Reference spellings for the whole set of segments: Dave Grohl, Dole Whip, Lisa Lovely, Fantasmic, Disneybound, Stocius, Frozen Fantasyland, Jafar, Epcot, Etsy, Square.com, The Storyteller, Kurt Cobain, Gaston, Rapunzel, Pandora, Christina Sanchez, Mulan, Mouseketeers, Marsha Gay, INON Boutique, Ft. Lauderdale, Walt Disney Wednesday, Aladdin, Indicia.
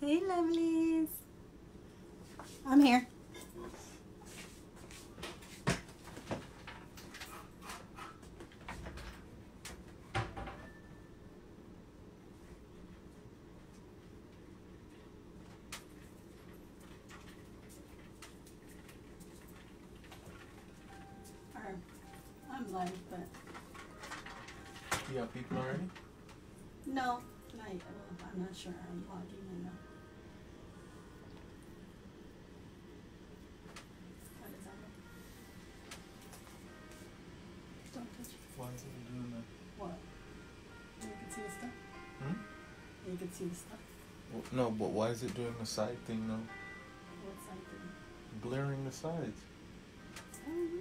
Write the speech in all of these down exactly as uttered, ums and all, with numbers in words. Hey, lovelies. I'm here. I'm live, but... You got people already? No. Not, I'm not sure. I'm logging in now. Stuff. Well, no, but why is it doing the side thing though? What side thing? Blaring the sides. Um,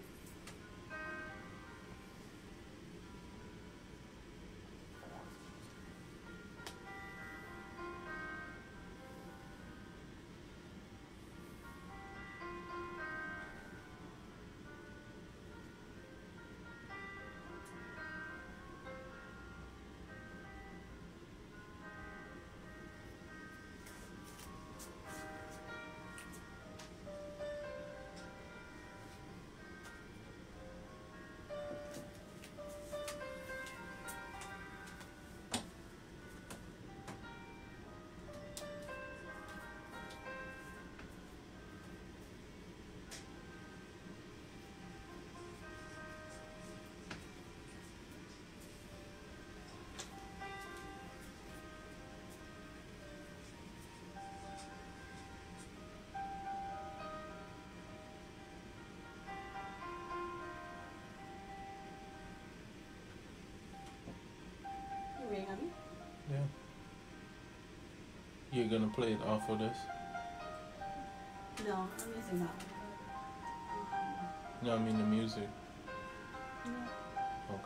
Yeah. You're gonna play it off of this? No, I'm using that one. No, I mean the music. Yeah. Okay.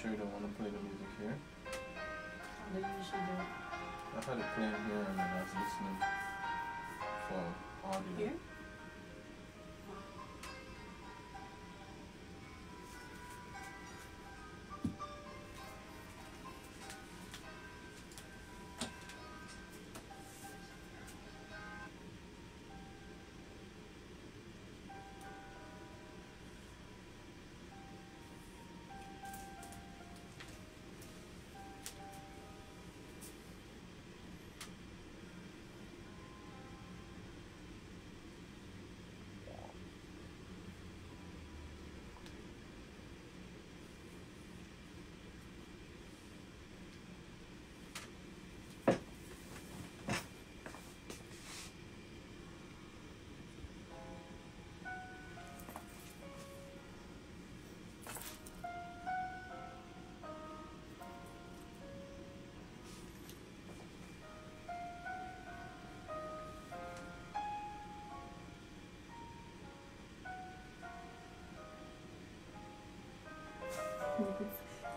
Sure you don't want to play the music here? How do you usually do it? I had it playing here and I was listening for audio. Here?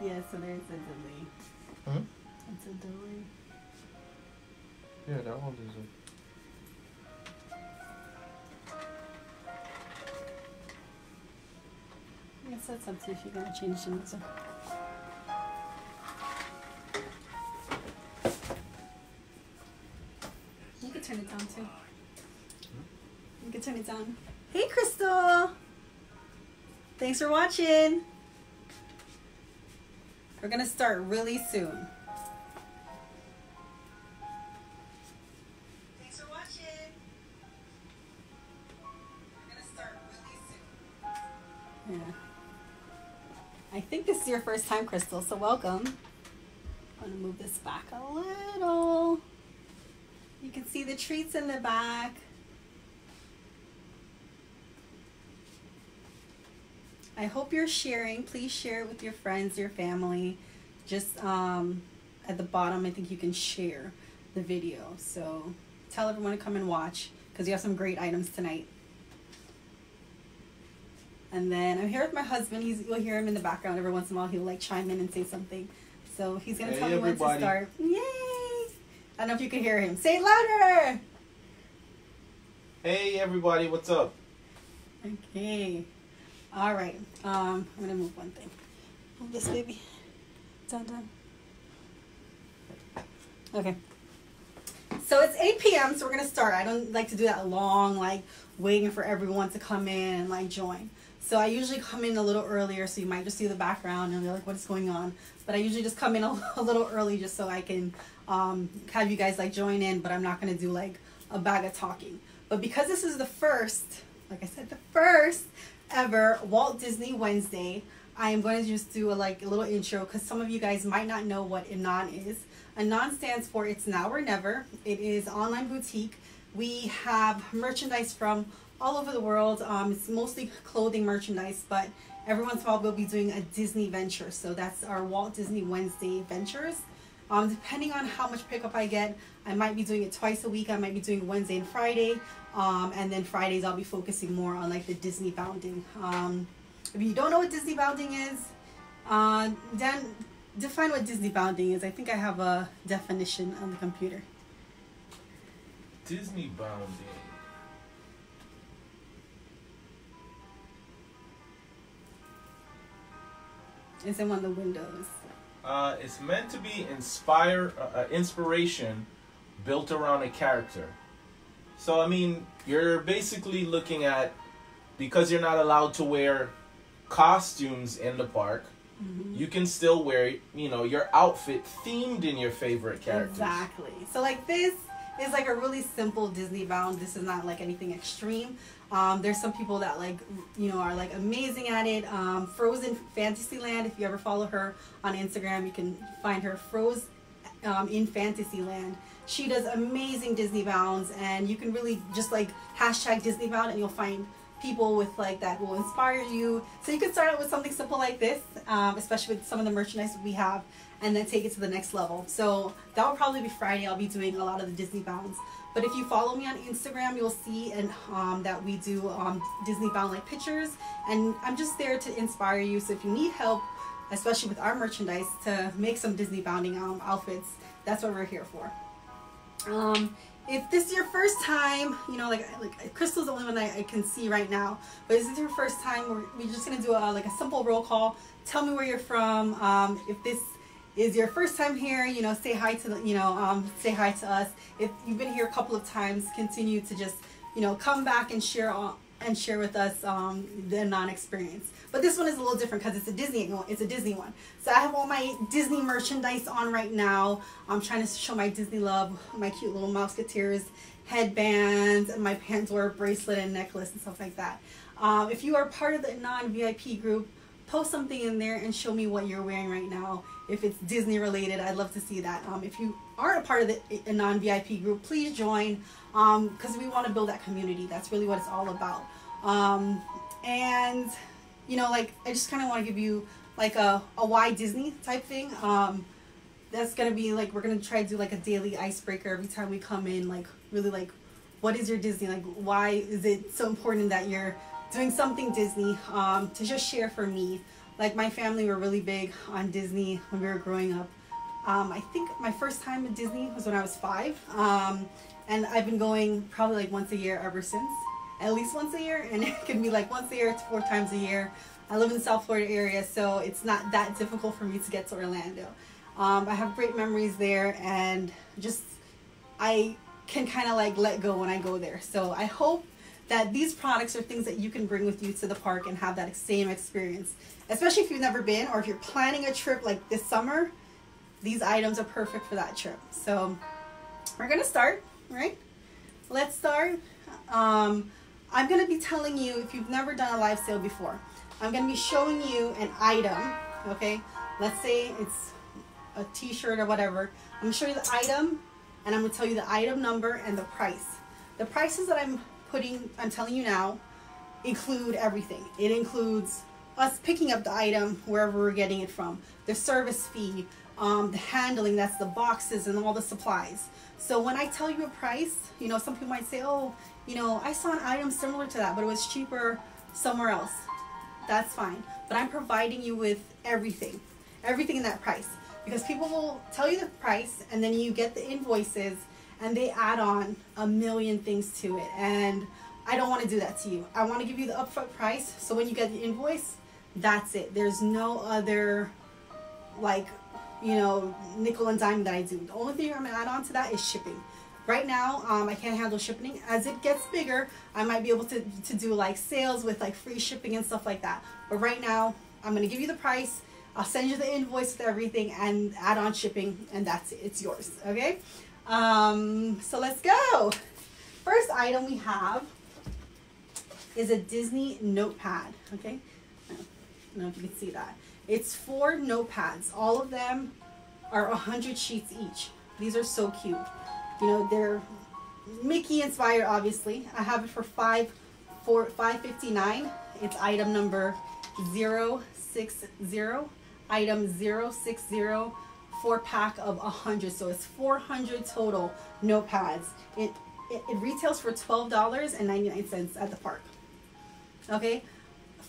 Yeah, so there's a delay. Huh? It's a delay. Yeah, that one is a... I guess that's up to if you're gonna change the music. You can turn it down too. Hmm? You can turn it down. Hey, Crystal! Thanks for watching! We're gonna start really soon. Thanks for watching. We're gonna start really soon. Yeah. I think this is your first time, Crystal, so welcome. I'm gonna move this back a little. You can see the treats in the back. I hope you're sharing. Please share it with your friends, your family. Just um, at the bottom, I think you can share the video. So tell everyone to come and watch because you have some great items tonight. And then I'm here with my husband. He's, you'll hear him in the background every once in a while. He'll like chime in and say something. So he's going to tell me when to start. Yay! I don't know if you can hear him. Say it louder! Hey, everybody. What's up? Okay. All right. Um, I'm going to move one thing. Move this baby. Dun, dun. Okay. So it's eight p m so we're going to start. I don't like to do that long, like, waiting for everyone to come in and, like, join. So I usually come in a little earlier, so you might just see the background and be like, what's going on? But I usually just come in a, a little early just so I can um, have you guys, like, join in, but I'm not going to do, like, a bag of talking. But because this is the first, like I said, the first ever Walt Disney Wednesday, I am going to just do a, like, a little intro because some of you guys might not know what INON is. INON stands for It's Now or Never. It is online boutique. We have merchandise from all over the world. Um, it's mostly clothing merchandise, but every once in a while we'll be doing a Disney venture. So that's our Walt Disney Wednesday ventures. Um, depending on how much pickup I get, I might be doing it twice a week. I might be doing Wednesday and Friday. Um, and then Fridays I'll be focusing more on like the Disney bounding. Um, if you don't know what Disney bounding is, uh, then define what Disney bounding is. I think I have a definition on the computer. Disney bounding. It's in one of the windows. Uh, it's meant to be inspire, uh, inspiration built around a character. So, I mean, you're basically looking at, because you're not allowed to wear costumes in the park, mm-hmm. you can still wear, you know, your outfit themed in your favorite characters. Exactly. So, like this is like a really simple Disney bound. This is not like anything extreme. Um, there's some people that like, you know, are like amazing at it. Um, Frozen Fantasyland, if you ever follow her on Instagram, you can find her Froze um, in Fantasyland. She does amazing Disney bounds, and you can really just like hashtag Disney bound and you'll find people with like that will inspire you. So you can start out with something simple like this, um, especially with some of the merchandise we have, and then take it to the next level. So that will probably be Friday. I'll be doing a lot of the Disney bounds. But if you follow me on Instagram, you'll see and um, that we do um, Disney bound like pictures, and I'm just there to inspire you. So if you need help, especially with our merchandise, to make some Disney bounding um, outfits, that's what we're here for. Um, If this is your first time, you know, like, like Crystal's the only one that I, I can see right now, but if this is your first time, we're, we're just going to do a, like a simple roll call. Tell me where you're from. Um, if this is your first time here, you know, say hi to, the, you know, um, say hi to us. If you've been here a couple of times, continue to just, you know, come back and share all, and share with us um, the INON experience. But this one is a little different because it's a Disney one. It's a Disney one. So I have all my Disney merchandise on right now. I'm trying to show my Disney love, my cute little Mouseketeers headbands, and my Pandora bracelet and necklace and stuff like that. Um, if you are part of the INON V I P group, post something in there and show me what you're wearing right now. If it's Disney related, I'd love to see that. Um, if you aren't a part of the INON V I P group, please join. Um, because we want to build that community. That's really what it's all about. Um, and, you know, like, I just kind of want to give you, like, a, a why Disney type thing. Um, that's going to be, like, we're going to try to do, like, a daily icebreaker every time we come in. Like, really, like, what is your Disney? Like, why is it so important that you're doing something Disney? Um, to just share for me. Like, my family were really big on Disney when we were growing up. Um, I think my first time at Disney was when I was five. Um... And I've been going probably like once a year ever since, at least once a year. And it can be like once a year to four times a year. I live in the South Florida area, so it's not that difficult for me to get to Orlando. Um, I have great memories there, and just I can kind of like let go when I go there. So I hope that these products are things that you can bring with you to the park and have that same experience, especially if you've never been or if you're planning a trip like this summer. These items are perfect for that trip. So we're going to start. Right, let's start. um I'm going to be telling you, if you've never done a live sale before, I'm going to be showing you an item, okay? Let's say it's a t-shirt or whatever. I'm going to show you the item, and I'm going to tell you the item number and the price. The prices that I'm putting, I'm telling you now, include everything. It includes us picking up the item wherever we're getting it from, the service fee, um, the handling, that's the boxes and all the supplies. So when I tell you a price, you know, some people might say, oh, you know, I saw an item similar to that, but it was cheaper somewhere else. That's fine. But I'm providing you with everything, everything in that price. Because people will tell you the price, and then you get the invoices, and they add on a million things to it. And I don't want to do that to you. I want to give you the upfront price, so when you get the invoice, that's it. There's no other, like, you know, nickel and dime that I do. The only thing I'm going to add on to that is shipping. Right now, um, I can't handle shipping. As it gets bigger, I might be able to, to do, like, sales with, like, free shipping and stuff like that. But right now, I'm going to give you the price. I'll send you the invoice with everything and add on shipping, and that's it. It's yours, okay? Um, so let's go. First item we have is a Disney notepad, okay? I don't know if you can see that. It's four notepads. All of them are one hundred sheets each. These are so cute. You know, they're Mickey inspired, obviously. I have it for five fifty-nine. It's item number zero six zero. Item zero six zero, four pack of one hundred, so it's four hundred total notepads. It, it, it retails for twelve dollars and ninety-nine cents at the park, okay?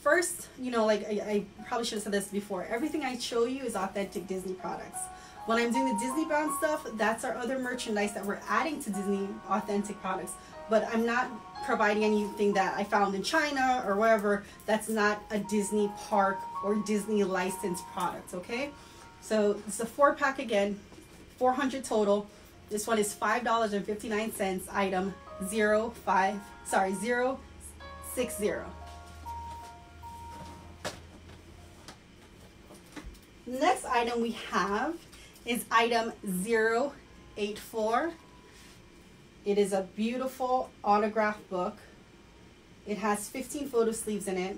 First, you know, like, I, I probably should have said this before, everything I show you is authentic Disney products. When I'm doing the Disneybound stuff, that's our other merchandise that we're adding to Disney authentic products, but I'm not providing anything that I found in China or wherever that's not a Disney park or Disney licensed product, okay? So it's a four pack again, four hundred total. This one is five dollars and fifty-nine cents, item zero five, sorry, zero six zero. Next item we have is item zero eight four. It is a beautiful autograph book. It has fifteen photo sleeves in it.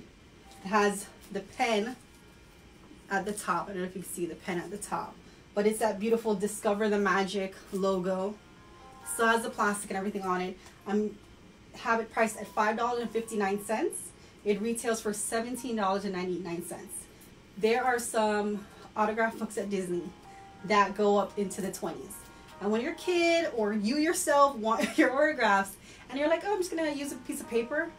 It has the pen at the top. I don't know if you can see the pen at the top, but it's that beautiful Discover the Magic logo. Still has the plastic and everything on it. I'm have it priced at five dollars and fifty-nine cents. It retails for seventeen dollars and ninety-nine cents. There are some autograph books at Disney that go up into the twenties. And when you're a kid or you yourself want your autographs and you're like, oh, I'm just going to use a piece of paper,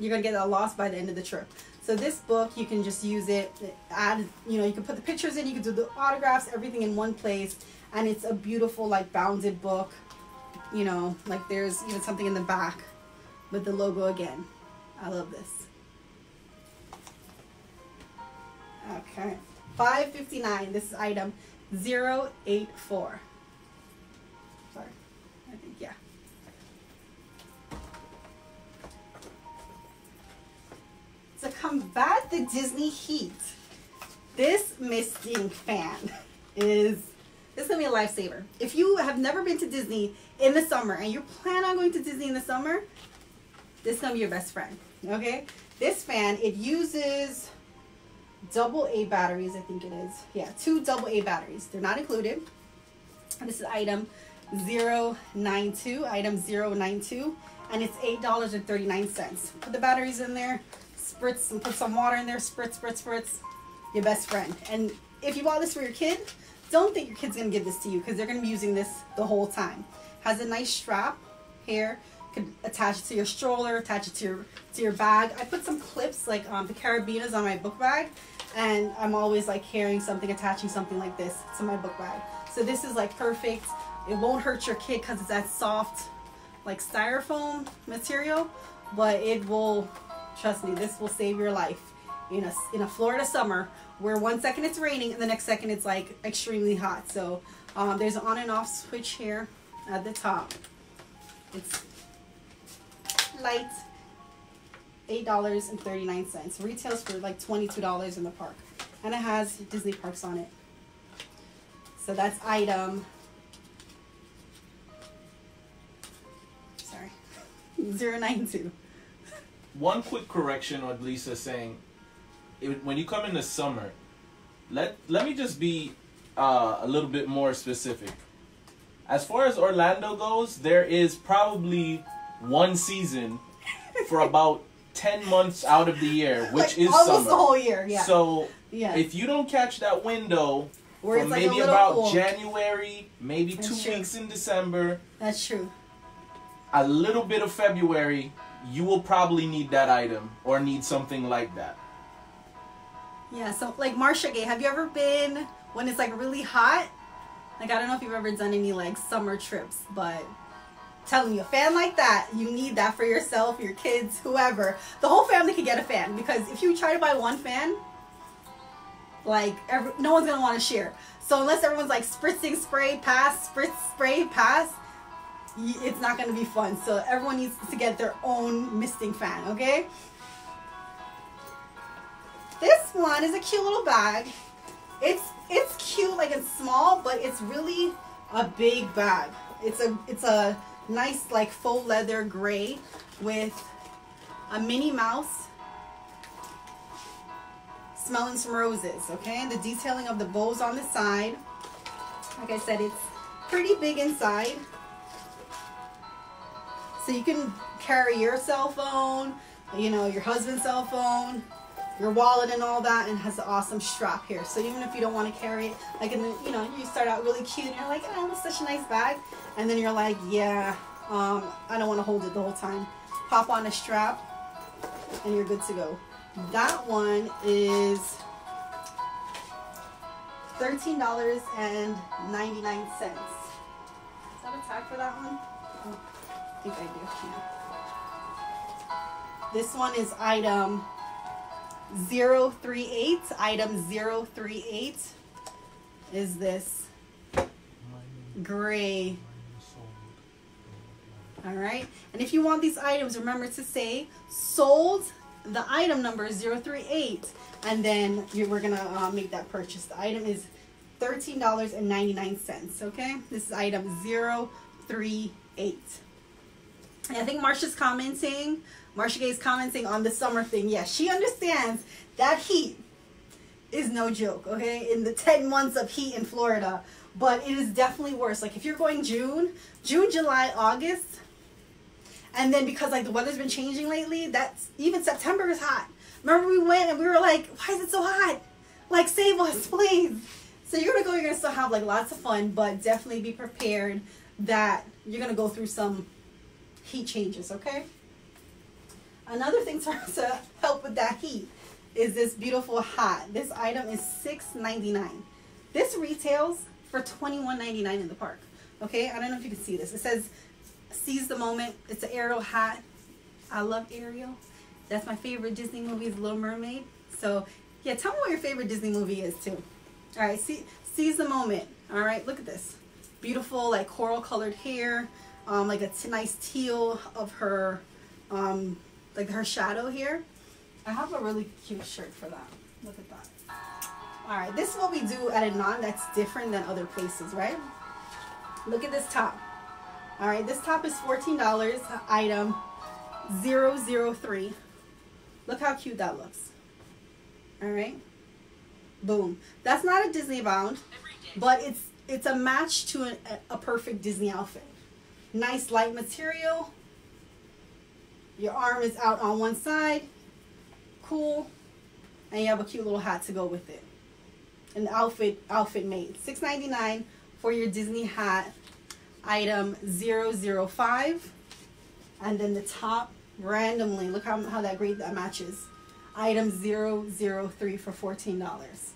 you're going to get that lost by the end of the trip. So this book, you can just use it, add, you know, you can put the pictures in, you can do the autographs, everything in one place. And it's a beautiful, like, bounded book, you know, like there's even something in the back with the logo again. I love this. Okay. five fifty-nine. This is item zero eight four. Sorry, I think, yeah. To combat the Disney heat, this misting fan is, this is going to be a lifesaver. If you have never been to Disney in the summer and you plan on going to Disney in the summer, this is going to be your best friend, okay? This fan, it uses double A batteries, I think it is. Yeah, two double A batteries. They're not included. This is item zero nine two, item zero nine two, and it's eight dollars and thirty-nine cents. Put the batteries in there, spritz, and put some water in there, spritz, spritz, spritz, your best friend. And if you bought this for your kid, don't think your kid's going to give this to you, because they're going to be using this the whole time. Has a nice strap here. Could attach it to your stroller, attach it to your, to your bag. I put some clips, like um, the carabiners on my book bag, and I'm always, like, carrying something, attaching something like this to my book bag. So this is, like, perfect. It won't hurt your kid because it's that soft, like, styrofoam material, but it will, trust me, this will save your life in a, in a Florida summer where one second it's raining and the next second it's, like, extremely hot. So um, there's an on and off switch here at the top. It's light, eight dollars and thirty-nine cents. Retails for, like, twenty-two dollars in the park. And it has Disney parks on it. So that's item zero nine two. one quick correction on Lisa saying, it, when you come in the summer, let let me just be uh, a little bit more specific. As far as Orlando goes, there is probably one season for about ten months out of the year, which like is almost summer. The whole year. Yeah. So yeah. If you don't catch that window, where from it's like maybe about cold. January, maybe That's two true. weeks in December. That's true. A little bit of February, you will probably need that item or need something like that. Yeah, so like Marsha Gay, have you ever been when it's like really hot? Like, I don't know if you've ever done any like summer trips, but I'm telling you, a fan like that, you need that for yourself, your kids, whoever. The whole family can get a fan, because if you try to buy one fan, like every, no one's gonna want to share. So unless everyone's like spritzing spray pass, spritz spray pass, it's not gonna be fun. So everyone needs to get their own misting fan, okay? This one is a cute little bag. It's it's cute, like it's small, but it's really a big bag. It's a it's a nice like faux leather gray with a Minnie Mouse smelling some roses, okay? And the detailing of the bows on the side. Like I said, it's pretty big inside. So you can carry your cell phone, you know, your husband's cell phone, your wallet and all that, and has an awesome strap here. So even if you don't want to carry it, like, in the, you know, you start out really cute and you're like, oh, that's such a nice bag. And then you're like, yeah, um, I don't want to hold it the whole time. Pop on a strap and you're good to go. That one is thirteen ninety-nine. Is that a tag for that one? Oh, I think I do. Yeah. This one is item zero three eight. Item zero three eight is this gray. All right. And if you want these items, remember to say sold. The item number is zero three eight, and then you were gonna uh, make that purchase. The item is thirteen ninety-nine, okay? This is item zero three eight. And I think Marsha's commenting, Marsha Gay's commenting on the summer thing. Yes, yeah, she understands that heat is no joke, okay? In the ten months of heat in Florida, but it is definitely worse. Like if you're going June, June, July, August, and then because like the weather's been changing lately, that's even September is hot. Remember we went and we were like, why is it so hot? Like, save us, please. So you're gonna go, you're gonna still have like lots of fun, but definitely be prepared that you're gonna go through some heat changes, okay? Another thing to help with that heat is this beautiful hat. This item is six ninety-nine. This retails for twenty-one ninety-nine in the park, okay? I don't know if you can see this. It says, seize the moment. It's an Ariel hat. I love Ariel. That's my favorite Disney movie is Little Mermaid. So yeah, tell me what your favorite Disney movie is too. All right, see, seize the moment. All right, look at this beautiful like coral colored hair, um, like a t nice teal of her, um, like her shadow here. I have a really cute shirt for that. Look at that. All right, this is what we do at Inon that's different than other places, right? Look at this top. All right, this top is fourteen dollars, item zero zero three. Look how cute that looks. All right, boom. That's not a Disneybound, but it's it's a match to an, a perfect Disney outfit. Nice light material. Your arm is out on one side. Cool. And you have a cute little hat to go with it. An outfit outfit made. six ninety-nine for your Disney hat. Item zero zero five, and then the top randomly, look how, how that great that matches, item zero zero three for fourteen dollars.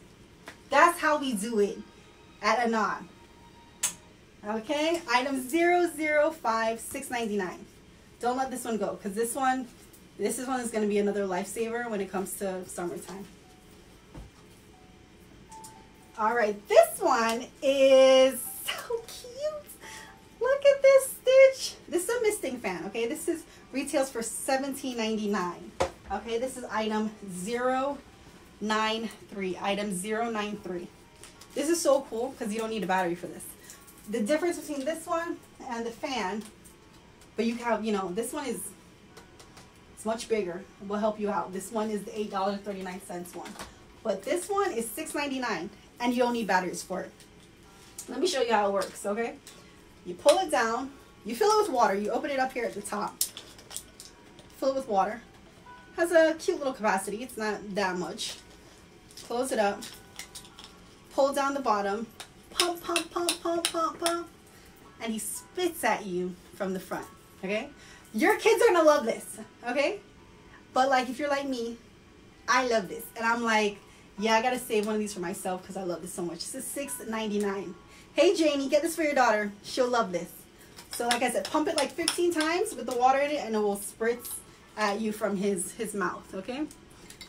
That's how we do it at Inon, okay? Item zero zero five, six ninety-nine. Don't let this one go, because this one this one is going to be another lifesaver when it comes to summertime. All right, this one is so cute. Look at this stitch. This is a misting fan, okay? This is retails for seventeen ninety-nine. Okay, this is item zero nine three. Item zero nine three. This is so cool because you don't need a battery for this. The difference between this one and the fan, but you have, you know, this one is it's much bigger. We'll help you out. This one is the eight dollars and thirty-nine cents one. But this one is six ninety-nine, and you don't need batteries for it. Let me show you how it works, okay? You pull it down. You fill it with water. You open it up here at the top. Fill it with water. Has a cute little capacity. It's not that much. Close it up. Pull down the bottom. Pump, pump, pump, pump, pump, pump. And he spits at you from the front, okay? Your kids are gonna love this, okay? But like, if you're like me, I love this. And I'm like, yeah, I gotta save one of these for myself because I love this so much. This is six ninety-nine. Hey, Janie, get this for your daughter. She'll love this. So like I said, pump it like fifteen times with the water in it and it will spritz at you from his, his mouth, okay?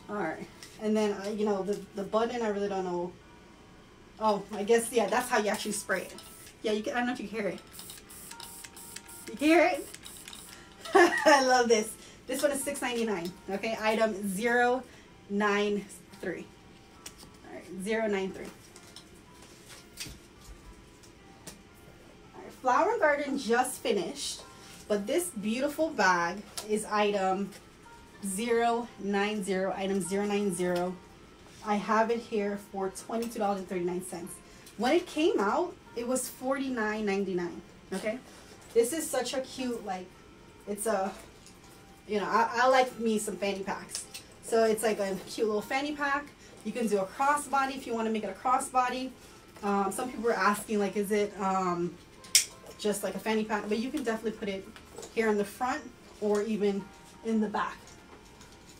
All right. And then, uh, you know, the, the button, I really don't know. Oh, I guess, yeah, that's how you actually spray it. Yeah, you can, I don't know if you can hear it. You can hear it? I love this. This one is six ninety-nine. Okay, item zero nine three. All right, zero nine three. All right, Flower and Garden just finished, but this beautiful bag is item zero nine zero. Item zero nine zero. I have it here for twenty-two dollars and thirty-nine cents. When it came out, it was forty-nine ninety-nine. Okay, this is such a cute, like, it's a, you know, I, I like me some fanny packs. So it's like a cute little fanny pack. You can do a crossbody if you want to make it a crossbody. Um, some people were asking, like, is it um, just like a fanny pack? But you can definitely put it here in the front or even in the back.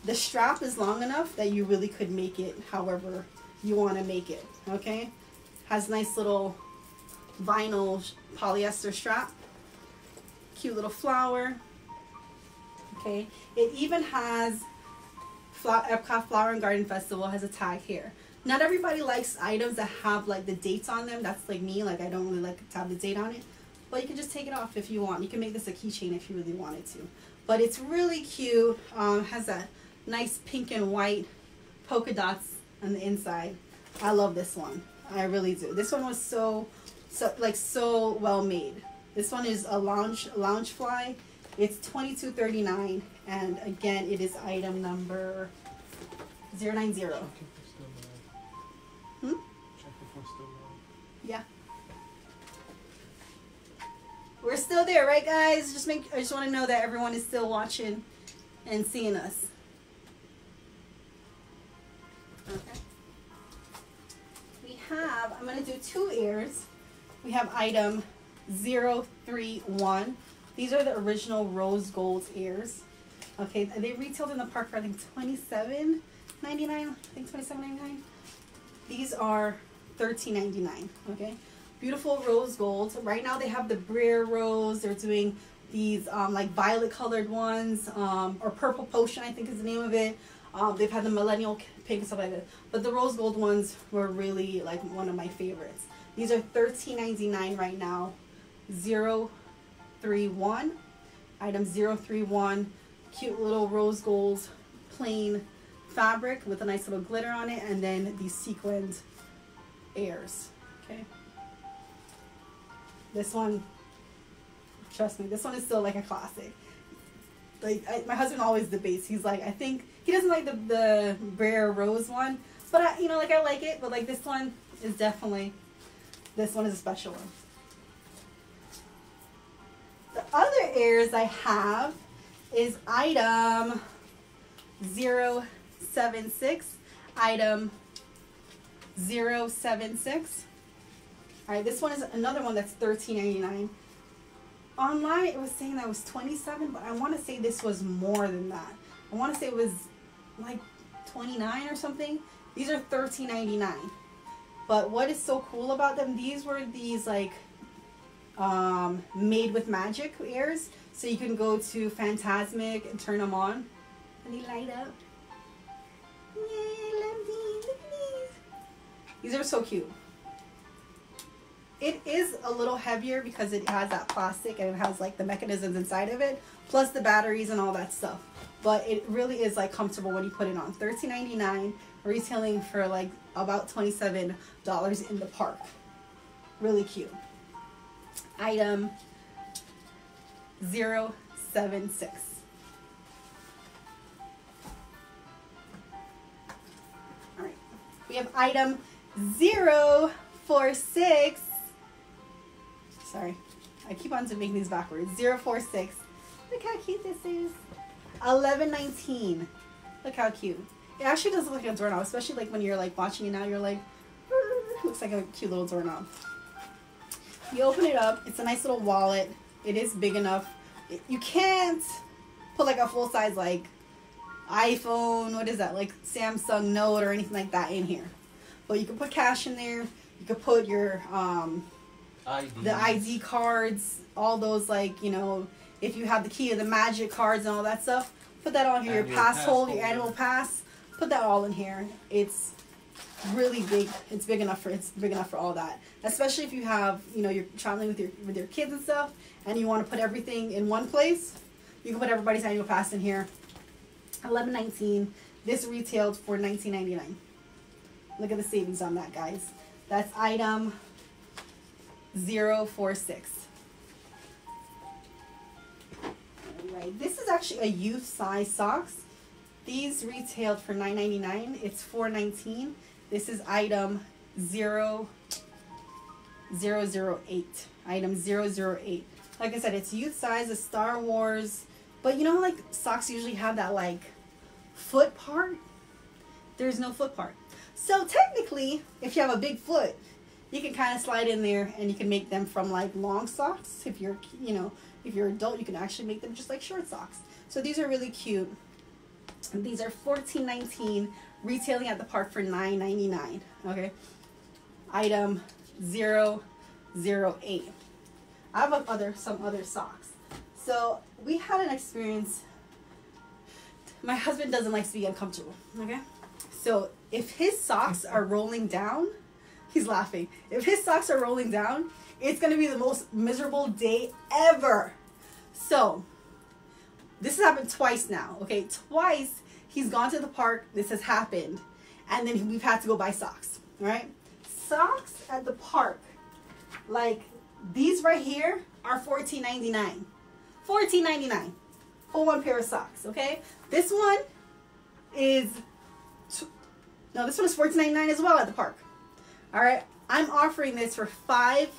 The strap is long enough that you really could make it however you want to make it, okay? Has nice little vinyl polyester strap. Cute little flower. Okay, it even has Fla Epcot Flower and Garden Festival has a tag here. Not everybody likes items that have like the dates on them. That's like me, like I don't really like to have the date on it. But you can just take it off if you want. You can make this a keychain if you really wanted to. But it's really cute. Um, has that nice pink and white polka dots on the inside. I love this one. I really do. This one was so, so like so well made. This one is a lounge lounge fly. It's twenty-two thirty-nine, and again, it is item number zero nine zero. Check if we're still live. Hmm? Check if we're still live. Yeah. We're still there, right, guys? Just make. I just want to know that everyone is still watching and seeing us. Okay. We have. I'm gonna do two ears. We have item zero three one. These are the original rose gold ears. Okay, they retailed in the park for I think twenty-seven ninety-nine. I think twenty-seven ninety-nine. These are thirteen ninety-nine. Okay, beautiful rose gold. Right now they have the Brer rose. They're doing these um, like violet colored ones, um, or purple potion I think is the name of it. Um, they've had the millennial pink and stuff like that. But the rose gold ones were really like one of my favorites. These are thirteen ninety-nine right now. zero three one, item zero three one, cute little rose gold plain fabric with a nice little glitter on it, and then these sequined ears. Okay, this one, trust me, this one is still like a classic. Like I, my husband always debates. He's like, I think he doesn't like the the Brer rose one, but I, you know, like I like it, but like this one is definitely, this one is a special one. The other ears I have is item zero seven six, item zero seven six. All right, this one is another one that's thirteen ninety-nine. Online, it was saying that was twenty-seven, but I want to say this was more than that. I want to say it was like twenty-nine or something. These are thirteen ninety-nine. But what is so cool about them? These were these like um made with magic ears, so you can go to Fantasmic and turn them on and they light up. Yeah, I love these. Look at these. These are so cute. It is a little heavier because it has that plastic and it has like the mechanisms inside of it, plus the batteries and all that stuff, but it really is like comfortable when you put it on. Thirteen ninety-nine, retailing for like about twenty-seven dollars in the park. Really cute. Item zero seven six. We have item zero four six. Sorry, I keep on making these backwards. zero four six. Look how cute this is. eleven nineteen. Look how cute. It actually does look like a doorknob, especially like when you're like watching it now. You're like, it looks like a cute little doorknob. You open it up. It's a nice little wallet. It is big enough. It, you can't put like a full size like iPhone. What is that? Like Samsung Note or anything like that in here. But you can put cash in there. You can put your um, I D. the I D cards. All those like, you know, if you have the key of the magic cards and all that stuff, put that on here. Annual your pass hold, your annual pass. Put that all in here. It's really big. It's big enough for it's big enough for all that. Especially if you have, you know, you're traveling with your with your kids and stuff, and you want to put everything in one place. You can put everybody's annual pass in here. eleven dollars and nineteen cents. This retailed for nineteen ninety-nine. Look at the savings on that, guys. That's item zero four six. All right. This is actually a youth size socks. These retailed for nine ninety-nine. It's four nineteen. This is item zero zero zero eight. Item zero zero eight. Like I said, it's youth size, it's Star Wars. But you know, like socks usually have that like foot part? There's no foot part. So technically, if you have a big foot, you can kind of slide in there and you can make them from like long socks. If you're, you know, if you're adult, you can actually make them just like short socks. So these are really cute. And these are fourteen nineteen, retailing at the park for nine ninety-nine. Okay, item zero zero eight. I have other some other socks. So we had an experience. My husband doesn't like to be uncomfortable. Okay, so if his socks are rolling down, he's laughing. If his socks are rolling down, it's gonna be the most miserable day ever. So. This has happened twice now, okay? Twice he's gone to the park, this has happened, and then we've had to go buy socks, right? Socks at the park, like these right here are fourteen ninety-nine. fourteen ninety-nine for one pair of socks, okay? This one is, no, this one is fourteen ninety-nine as well at the park. All right, I'm offering this for five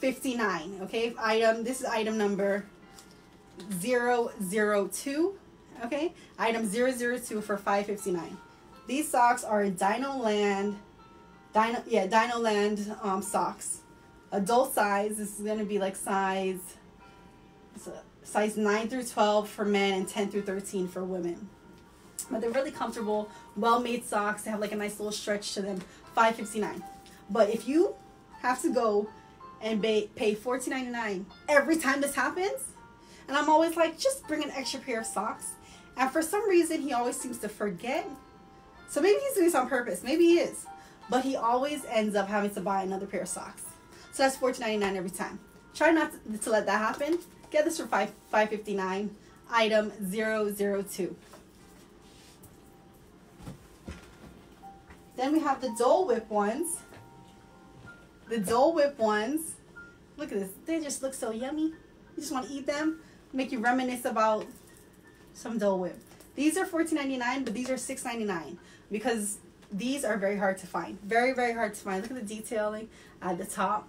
fifty-nine, okay? Item, this is item number zero zero two, okay? Item zero zero two for five fifty-nine. These socks are Dino Land, Dino, yeah, Dino Land um, socks. Adult size, this is gonna be like size, a, size nine through twelve for men and ten through thirteen for women. But they're really comfortable, well-made socks. They have like a nice little stretch to them, five fifty-nine. But if you have to go and pay fourteen ninety-nine every time this happens, and I'm always like, just bring an extra pair of socks. And for some reason, he always seems to forget. So maybe he's doing this on purpose. Maybe he is. But he always ends up having to buy another pair of socks. So that's fourteen ninety-nine every time. Try not to, to let that happen. Get this for five fifty-nine. Item zero zero two. Then we have the Dole Whip ones. The Dole Whip ones. Look at this. They just look so yummy. You just want to eat them. Make you reminisce about some Dole Whip. These are fourteen ninety-nine, but these are six ninety-nine because these are very hard to find. Very, very hard to find. Look at the detailing at the top.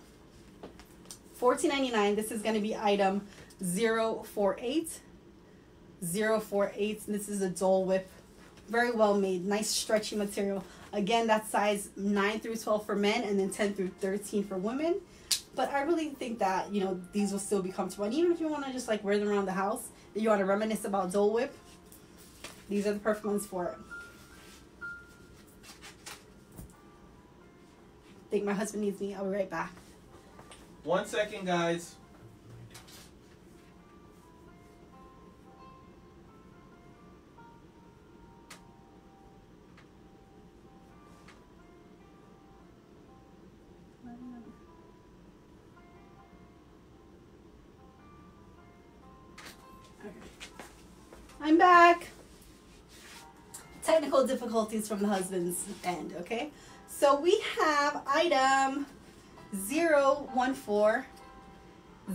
fourteen ninety-nine. This is going to be item zero four eight. zero four eight. And this is a Dole Whip. Very well made. Nice stretchy material. Again, that's size nine through twelve for men and then ten through thirteen for women. But I really think that, you know, these will still be comfortable. And even if you want to just, like, wear them around the house, you want to reminisce about Dole Whip, these are the perfect ones for it. I think my husband needs me. I'll be right back. One second, guys. I'm back. Technical difficulties from the husband's end, okay? So we have item zero one four.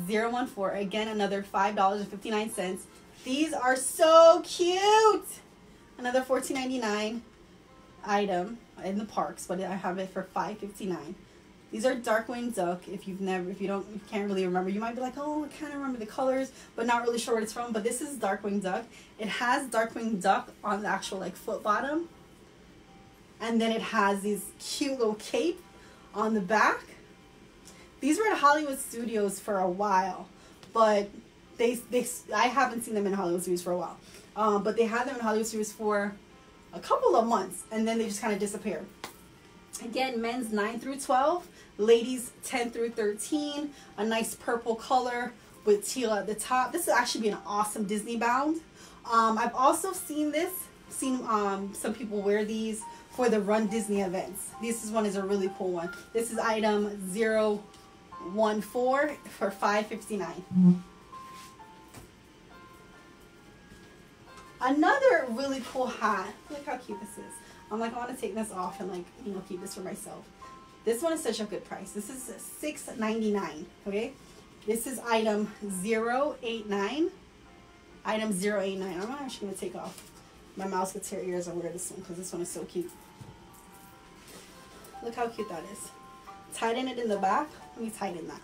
zero one four. Again, another five dollars and fifty-nine cents. These are so cute. Another fourteen ninety-nine. item in the parks, but I have it for five fifty-nine. These are Darkwing Duck. If you've never, if you don't, you can't really remember, you might be like, oh, I kind of remember the colors, but not really sure what it's from. But this is Darkwing Duck. It has Darkwing Duck on the actual like foot bottom, and then it has these cute little cape on the back. These were at Hollywood Studios for a while, but they, they I haven't seen them in Hollywood Studios for a while. Um, but they had them in Hollywood Studios for a couple of months, and then they just kind of disappeared. Again, men's nine through twelve, ladies ten through thirteen, a nice purple color with teal at the top. This would actually be an awesome Disneybound. Um, I've also seen this, seen um, some people wear these for the Run Disney events. This is one is a really cool one. This is item zero one four for five fifty-nine. Mm-hmm. Another really cool hat. Look how cute this is. I'm like, I want to take this off and like, you know, keep this for myself. This one is such a good price. This is six ninety-nine, okay? This is item zero eight nine. Item zero eight nine. I'm actually going to take off my Mouseketeer ears and wear this one because this one is so cute. Look how cute that is. Tighten it in the back. Let me tighten that.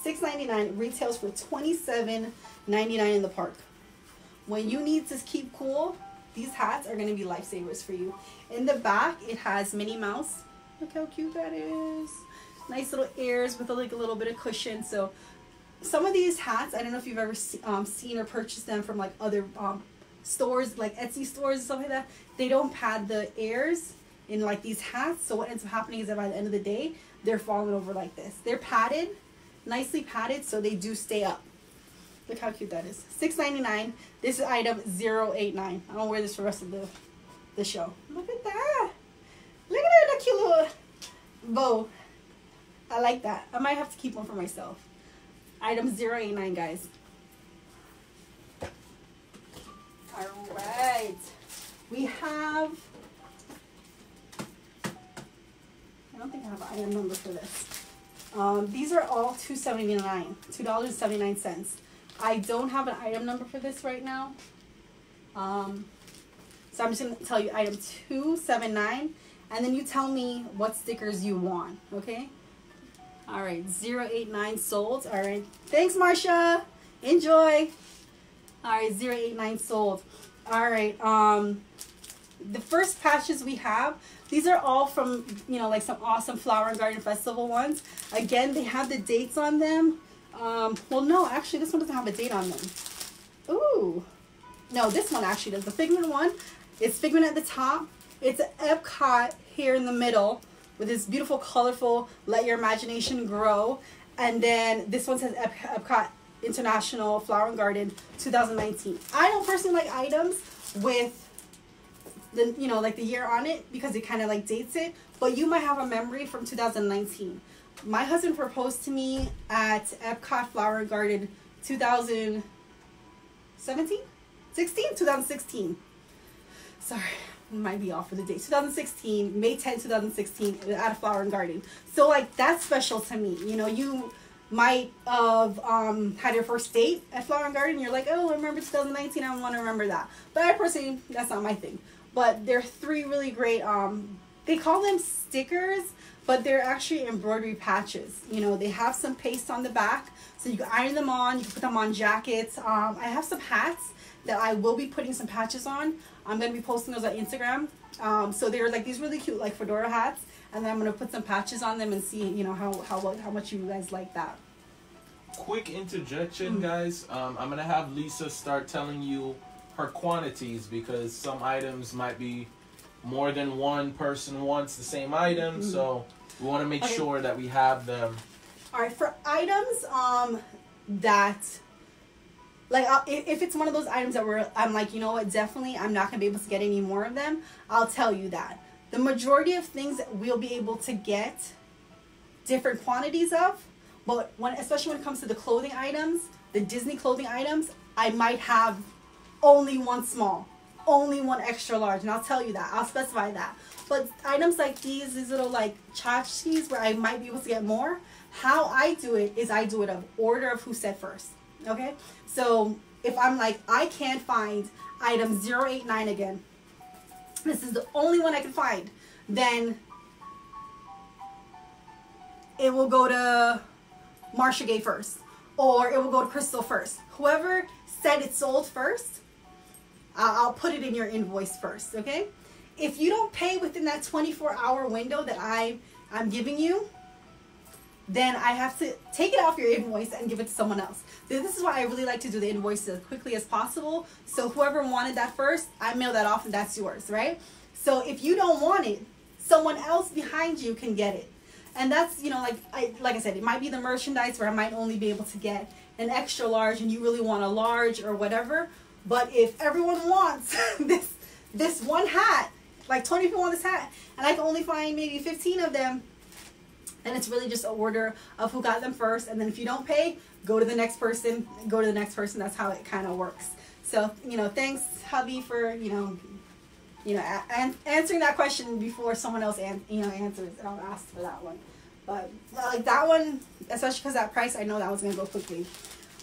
six ninety-nine, retails for twenty-seven ninety-nine in the park. When you need to keep cool, these hats are going to be lifesavers for you. In the back, it has Minnie Mouse. Look how cute that is. Nice little ears with a, like a little bit of cushion. So some of these hats, I don't know if you've ever see, um, seen or purchased them from like other um, stores, like Etsy stores and stuff like that. They don't pad the ears in like these hats. So what ends up happening is that by the end of the day, they're falling over like this. They're padded. Nicely padded, so they do stay up. Look how cute that is. six ninety-nine. This is item zero eight nine. I'm gonna wear this for the rest of the, the show. Look at that. Look at that cute little bow. I like that. I might have to keep one for myself. Item zero eight nine, guys. All right. We have, I don't think I have an item number for this. Um, these are all two seventy-nine, two dollars and seventy-nine cents. I don't have an item number for this right now. Um, so I'm just going to tell you item two seventy-nine, and then you tell me what stickers you want, okay? All right, zero eight nine sold. All right, thanks, Marsha. Enjoy. All right, zero eight nine sold. All right, um, the first patches we have, these are all from, you know, like some awesome Flower and Garden Festival ones. Again, they have the dates on them. Um, well, no, actually, this one doesn't have a date on them. Ooh. No, this one actually does. The Figment one, it's Figment at the top. It's an Epcot here in the middle with this beautiful, colorful, let your imagination grow. And then this one says Ep Epcot International Flower and Garden two thousand nineteen. I don't personally like items with the, you know, like the year on it, because it kind of like dates it, but you might have a memory from two thousand nineteen. My husband proposed to me at Epcot Flower Garden two thousand seventeen? sixteen? two thousand sixteen. Sorry, might be off for the date. two thousand sixteen, May tenth, two thousand sixteen, at a Flower and Garden. So like that's special to me. You know, you might have um, had your first date at Flower and Garden. You're like, oh, I remember two thousand nineteen. I want to remember that. But I personally, that's not my thing. But they're three really great, um, they call them stickers, but they're actually embroidery patches. You know, they have some paste on the back, so you can iron them on, you can put them on jackets. Um, I have some hats that I will be putting some patches on. I'm going to be posting those on Instagram. Um, so they're like these really cute like fedora hats, and then I'm going to put some patches on them and see, you know, how, how, how much you guys like that. Quick interjection, mm. guys. Um, I'm going to have Lisa start telling you her quantities, because some items might be more than one person wants the same item. Mm-hmm. So we want to make okay. sure that we have them. All right, for items um that like I'll, if it's one of those items that we're I'm like, you know what, definitely I'm not gonna be able to get any more of them, I'll tell you that. The majority of things that we'll be able to get different quantities of, but when especially when it comes to the clothing items, the Disney clothing items, I might have only one small, only one extra large, and I'll tell you that. I'll specify that. But items like these, these little like tchotchkes where I might be able to get more, how I do it is I do it of order of who said first. Okay, so if I'm like, I can't find item zero eight nine again, this is the only one I can find, then it will go to Marsha Gay first, or it will go to Crystal first. Whoever said it sold first, I'll put it in your invoice first, okay? If you don't pay within that twenty-four hour window that I, I'm giving you, then I have to take it off your invoice and give it to someone else. This is why I really like to do the invoices as quickly as possible. So whoever wanted that first, I mail that off and that's yours, right? So if you don't want it, someone else behind you can get it. And that's, you know, like I, like I said, it might be the merchandise where I might only be able to get an extra large and you really want a large or whatever. But if everyone wants this, this one hat, like twenty people want this hat, and I can only find maybe fifteen of them, and it's really just an order of who got them first. And then if you don't pay, go to the next person, go to the next person. That's how it kind of works. So, you know, thanks, hubby, for, you know, you know, an answering that question before someone else, an you know, answers. And I'll ask for that one. But like that one, especially because that price, I know that was going to go quickly.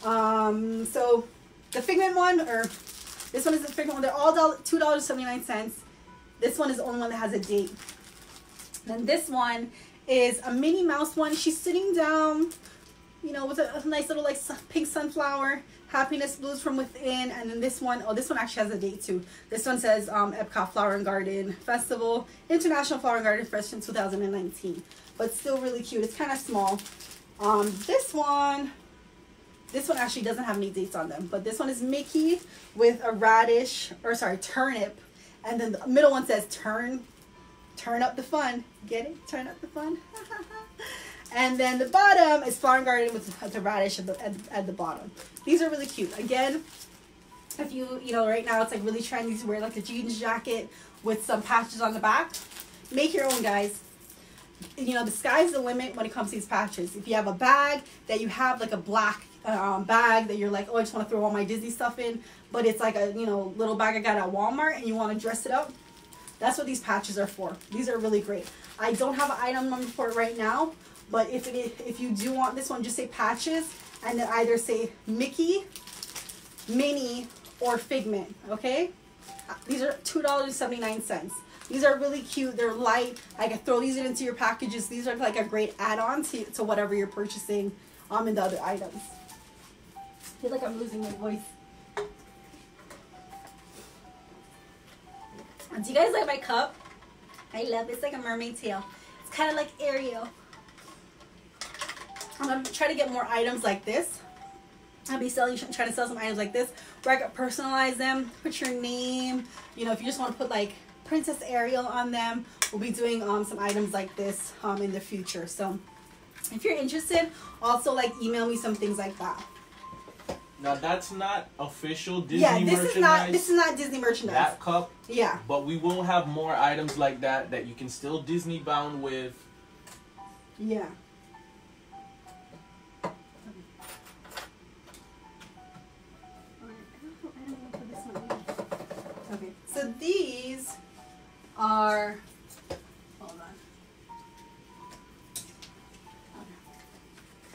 Um, so the Figment one, or this one is the Figment one. They're all two dollars and seventy-nine cents. This one is the only one that has a date. Then this one is a Minnie Mouse one. She's sitting down, you know, with a, a nice little like pink sunflower, Happiness Blues from Within. And then this one, oh, this one actually has a date too. This one says um, Epcot Flower and Garden Festival, International Flower and Garden Festival two thousand nineteen, but still really cute. It's kind of small. Um, this one, this one actually doesn't have any dates on them, but this one is Mickey with a radish, or sorry, turnip. And then the middle one says turn, turn up the fun. Get it? Turn up the fun. And then the bottom is Flower and Garden with the radish at the, at, at the bottom. These are really cute. Again, if you, you know, right now it's like really trendy to wear like a jeans jacket with some patches on the back. Make your own, guys. You know, the sky's the limit when it comes to these patches. If you have a bag that you have like a black um, bag that you're like, oh, I just want to throw all my Disney stuff in, but it's like a, you know, little bag I got at Walmart and you want to dress it up, that's what these patches are for. These are really great. I don't have an item number for it right now, but if it, if you do want this one, just say patches and then either say Mickey, Minnie, or Figment, okay? These are two dollars and seventy-nine cents. These are really cute. They're light. I can throw these into your packages. These are like a great add-on to, to whatever you're purchasing um, in the other items. I feel like I'm losing my voice. Do you guys like my cup? I love it. It's like a mermaid tail. It's kind of like Ariel. I'm going to try to get more items like this. I'll be selling, trying to sell some items like this where I can personalize them, put your name. You know, if you just want to put like Princess Ariel on them, we'll be doing um, some items like this um, in the future. So if you're interested, also like email me some things like that. Now that's not official Disney yeah, this merchandise. Is not, this is not Disney merchandise. That cup. Yeah. But we will have more items like that that you can still Disney bound with. Yeah. Okay. So these are. Hold on. Okay.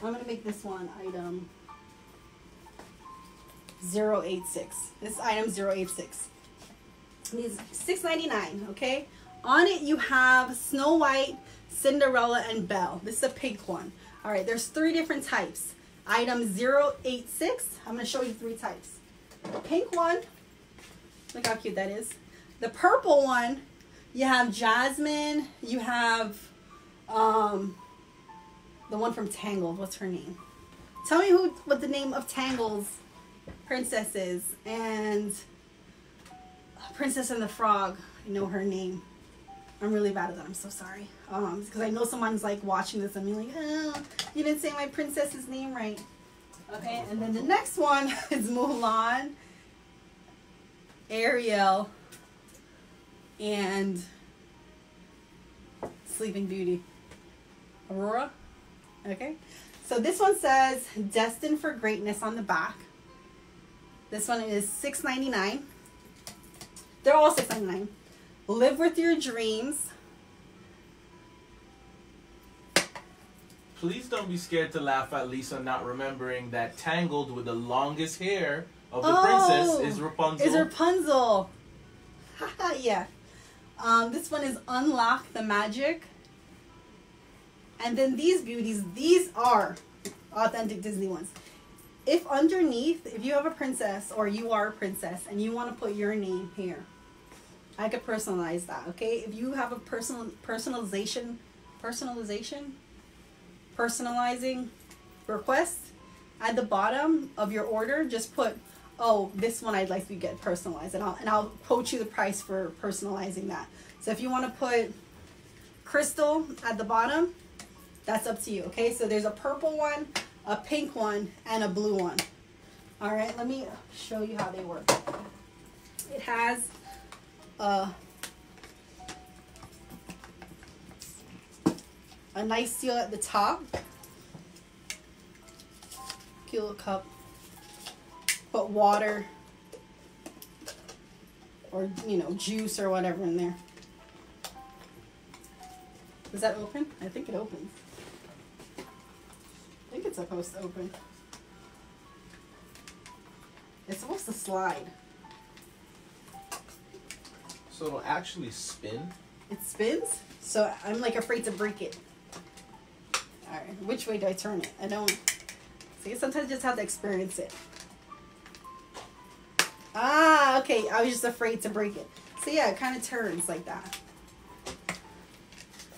I'm gonna make this one item zero eight six. This item zero eight six. These six ninety-nine. Okay, on it you have Snow White, Cinderella, and Belle. This is a pink one. All right, there's three different types. Item zero eight six. I'm gonna show you three types. The pink one. Look how cute that is. The purple one. You have Jasmine. You have um, the one from Tangled. What's her name? Tell me who. What the name of Tangled's princesses and Princess and the Frog. I know her name. I'm really bad at that. I'm so sorry. Um, because I know someone's like watching this and being like, oh, you didn't say my princess's name right. Okay, and then the next one is Mulan, Ariel, and Sleeping Beauty. Aurora. Okay, so this one says Destined for Greatness on the back. This one is six ninety-nine. They're all six ninety-nine. Live with Your Dreams. please don't be scared to laugh at Lisa not remembering that Tangled with the longest hair of the oh, princess is Rapunzel. Is Rapunzel. Haha, yeah. Um, this one is Unlock the Magic. And then these beauties, these are authentic Disney ones. If underneath, if you have a princess or you are a princess and you want to put your name here, I could personalize that, okay? If you have a personal personalization, personalization, personalizing request, at the bottom of your order, just put, oh, this one I'd like to get personalized, and I'll, and I'll quote you the price for personalizing that. So if you want to put crystal at the bottom, that's up to you, okay? So there's a purple one, a pink one, and a blue one. All right, let me show you how they work. It has a, a nice seal at the top, cute little cup, put water or, you know, juice or whatever in there. Does that open? I think it opens. I think it's supposed to open. It's supposed to slide. So it'll actually spin? It spins? So I'm like afraid to break it. Alright, which way do I turn it? I don't... See, sometimes you just have to experience it. Ah, okay. I was just afraid to break it. So yeah, it kind of turns like that.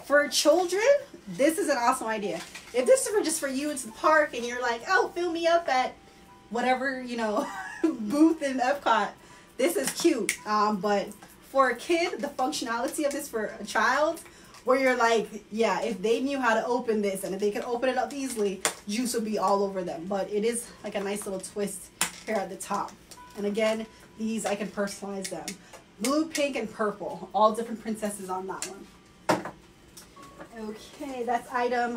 For children, this is an awesome idea. If this is for just for you, it's the park, and you're like, oh, fill me up at whatever, you know, booth in Epcot. This is cute. Um, but for a kid, the functionality of this for a child, where you're like, yeah, if they knew how to open this, and if they could open it up easily, juice would be all over them. But it is like a nice little twist here at the top. And again, these, I can personalize them. Blue, pink, and purple. All different princesses on that one. Okay, that's item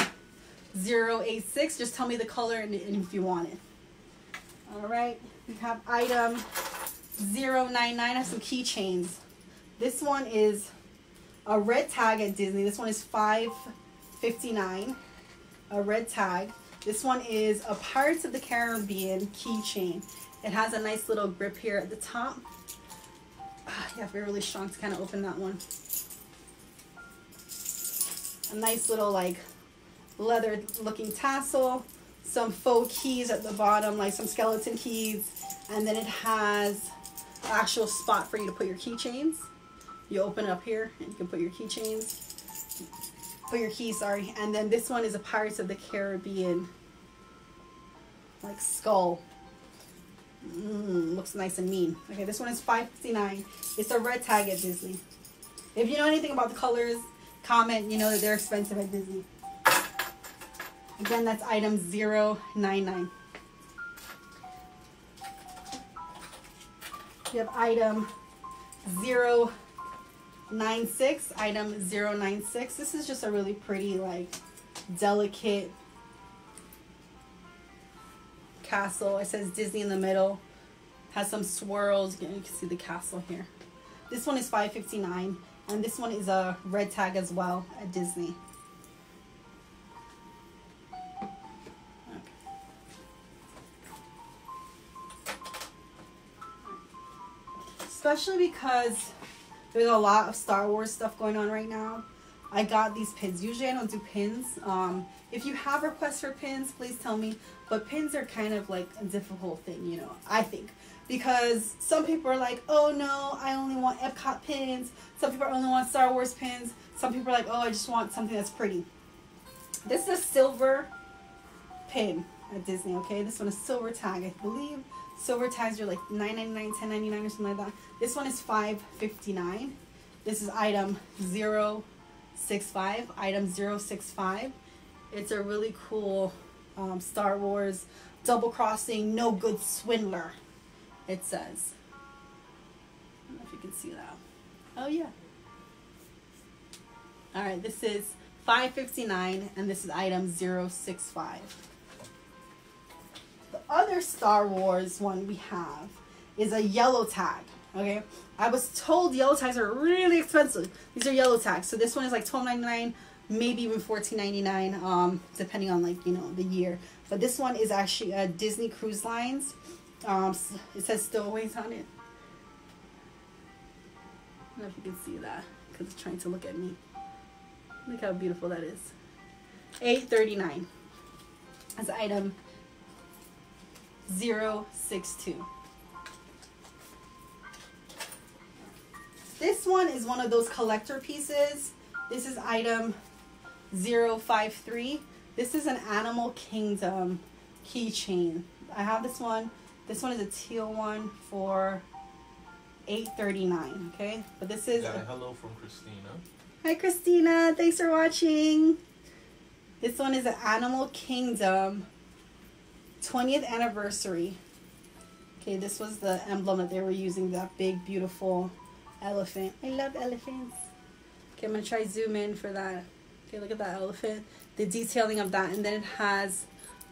zero eight six. Just tell me the color and, and if you want it. All right, we have item zero nine nine. I have some keychains. This one is a red tag at Disney. This one is five fifty-nine, a red tag. This one is a Pirates of the Caribbean keychain. It has a nice little grip here at the top. Ah, you have to be really strong to kind of open that one. A nice little like leather looking tassel, some faux keys at the bottom, like some skeleton keys, and then it has an actual spot for you to put your keychains. You open it up here and you can put your keychains, put your keys, sorry. And then this one is a Pirates of the Caribbean like skull. Mm, looks nice and mean. Okay, this one is five fifty-nine. It's a red tag at Disney. If you know anything about the colors, comment, you know that they're expensive at Disney. Again, that's item zero nine nine. You have item zero nine six, item zero nine six. This is just a really pretty, like, delicate castle. It says Disney in the middle. Has some swirls. You can see the castle here. This one is five fifty-nine. And this one is a red tag as well at Disney. Okay. Especially because there's a lot of Star Wars stuff going on right now. I got these pins. Usually I don't do pins. Um, if you have requests for pins, please tell me. But pins are kind of like a difficult thing, you know, I think. Because some people are like, oh no, I only want Epcot pins. Some people only want Star Wars pins. Some people are like, oh, I just want something that's pretty. This is a silver pin at Disney, okay? This one is silver tag, I believe. Silver tags are like nine ninety-nine, ten ninety-nine, or something like that. This one is five fifty-nine. This is item zero six five, item zero six five. It's a really cool um, Star Wars double-crossing, no good swindler. It says, I don't know if you can see that. Oh yeah. All right, this is five fifty-nine and this is item zero six five. The other Star Wars one we have is a yellow tag, okay? I was told yellow tags are really expensive. These are yellow tags. So this one is like twelve ninety-nine, maybe even fourteen ninety-nine, um, depending on, like, you know, the year. But this one is actually a uh, Disney Cruise Lines. Um, it says Stowaways on it. I don't know if you can see that because it's trying to look at me. Look how beautiful that is. eight thirty-nine. That's item zero six two. This one is one of those collector pieces. This is item zero five three. This is an Animal Kingdom keychain. I have this one. This one is a teal one for eight thirty-nine. Okay, but this is a hello from Christina. Hi Christina, thanks for watching. This one is an Animal Kingdom twentieth anniversary. Okay, this was the emblem that they were using, that big beautiful elephant. I love elephants. Okay, I'm gonna try zoom in for that. Okay, look at that elephant, the detailing of that, and then it has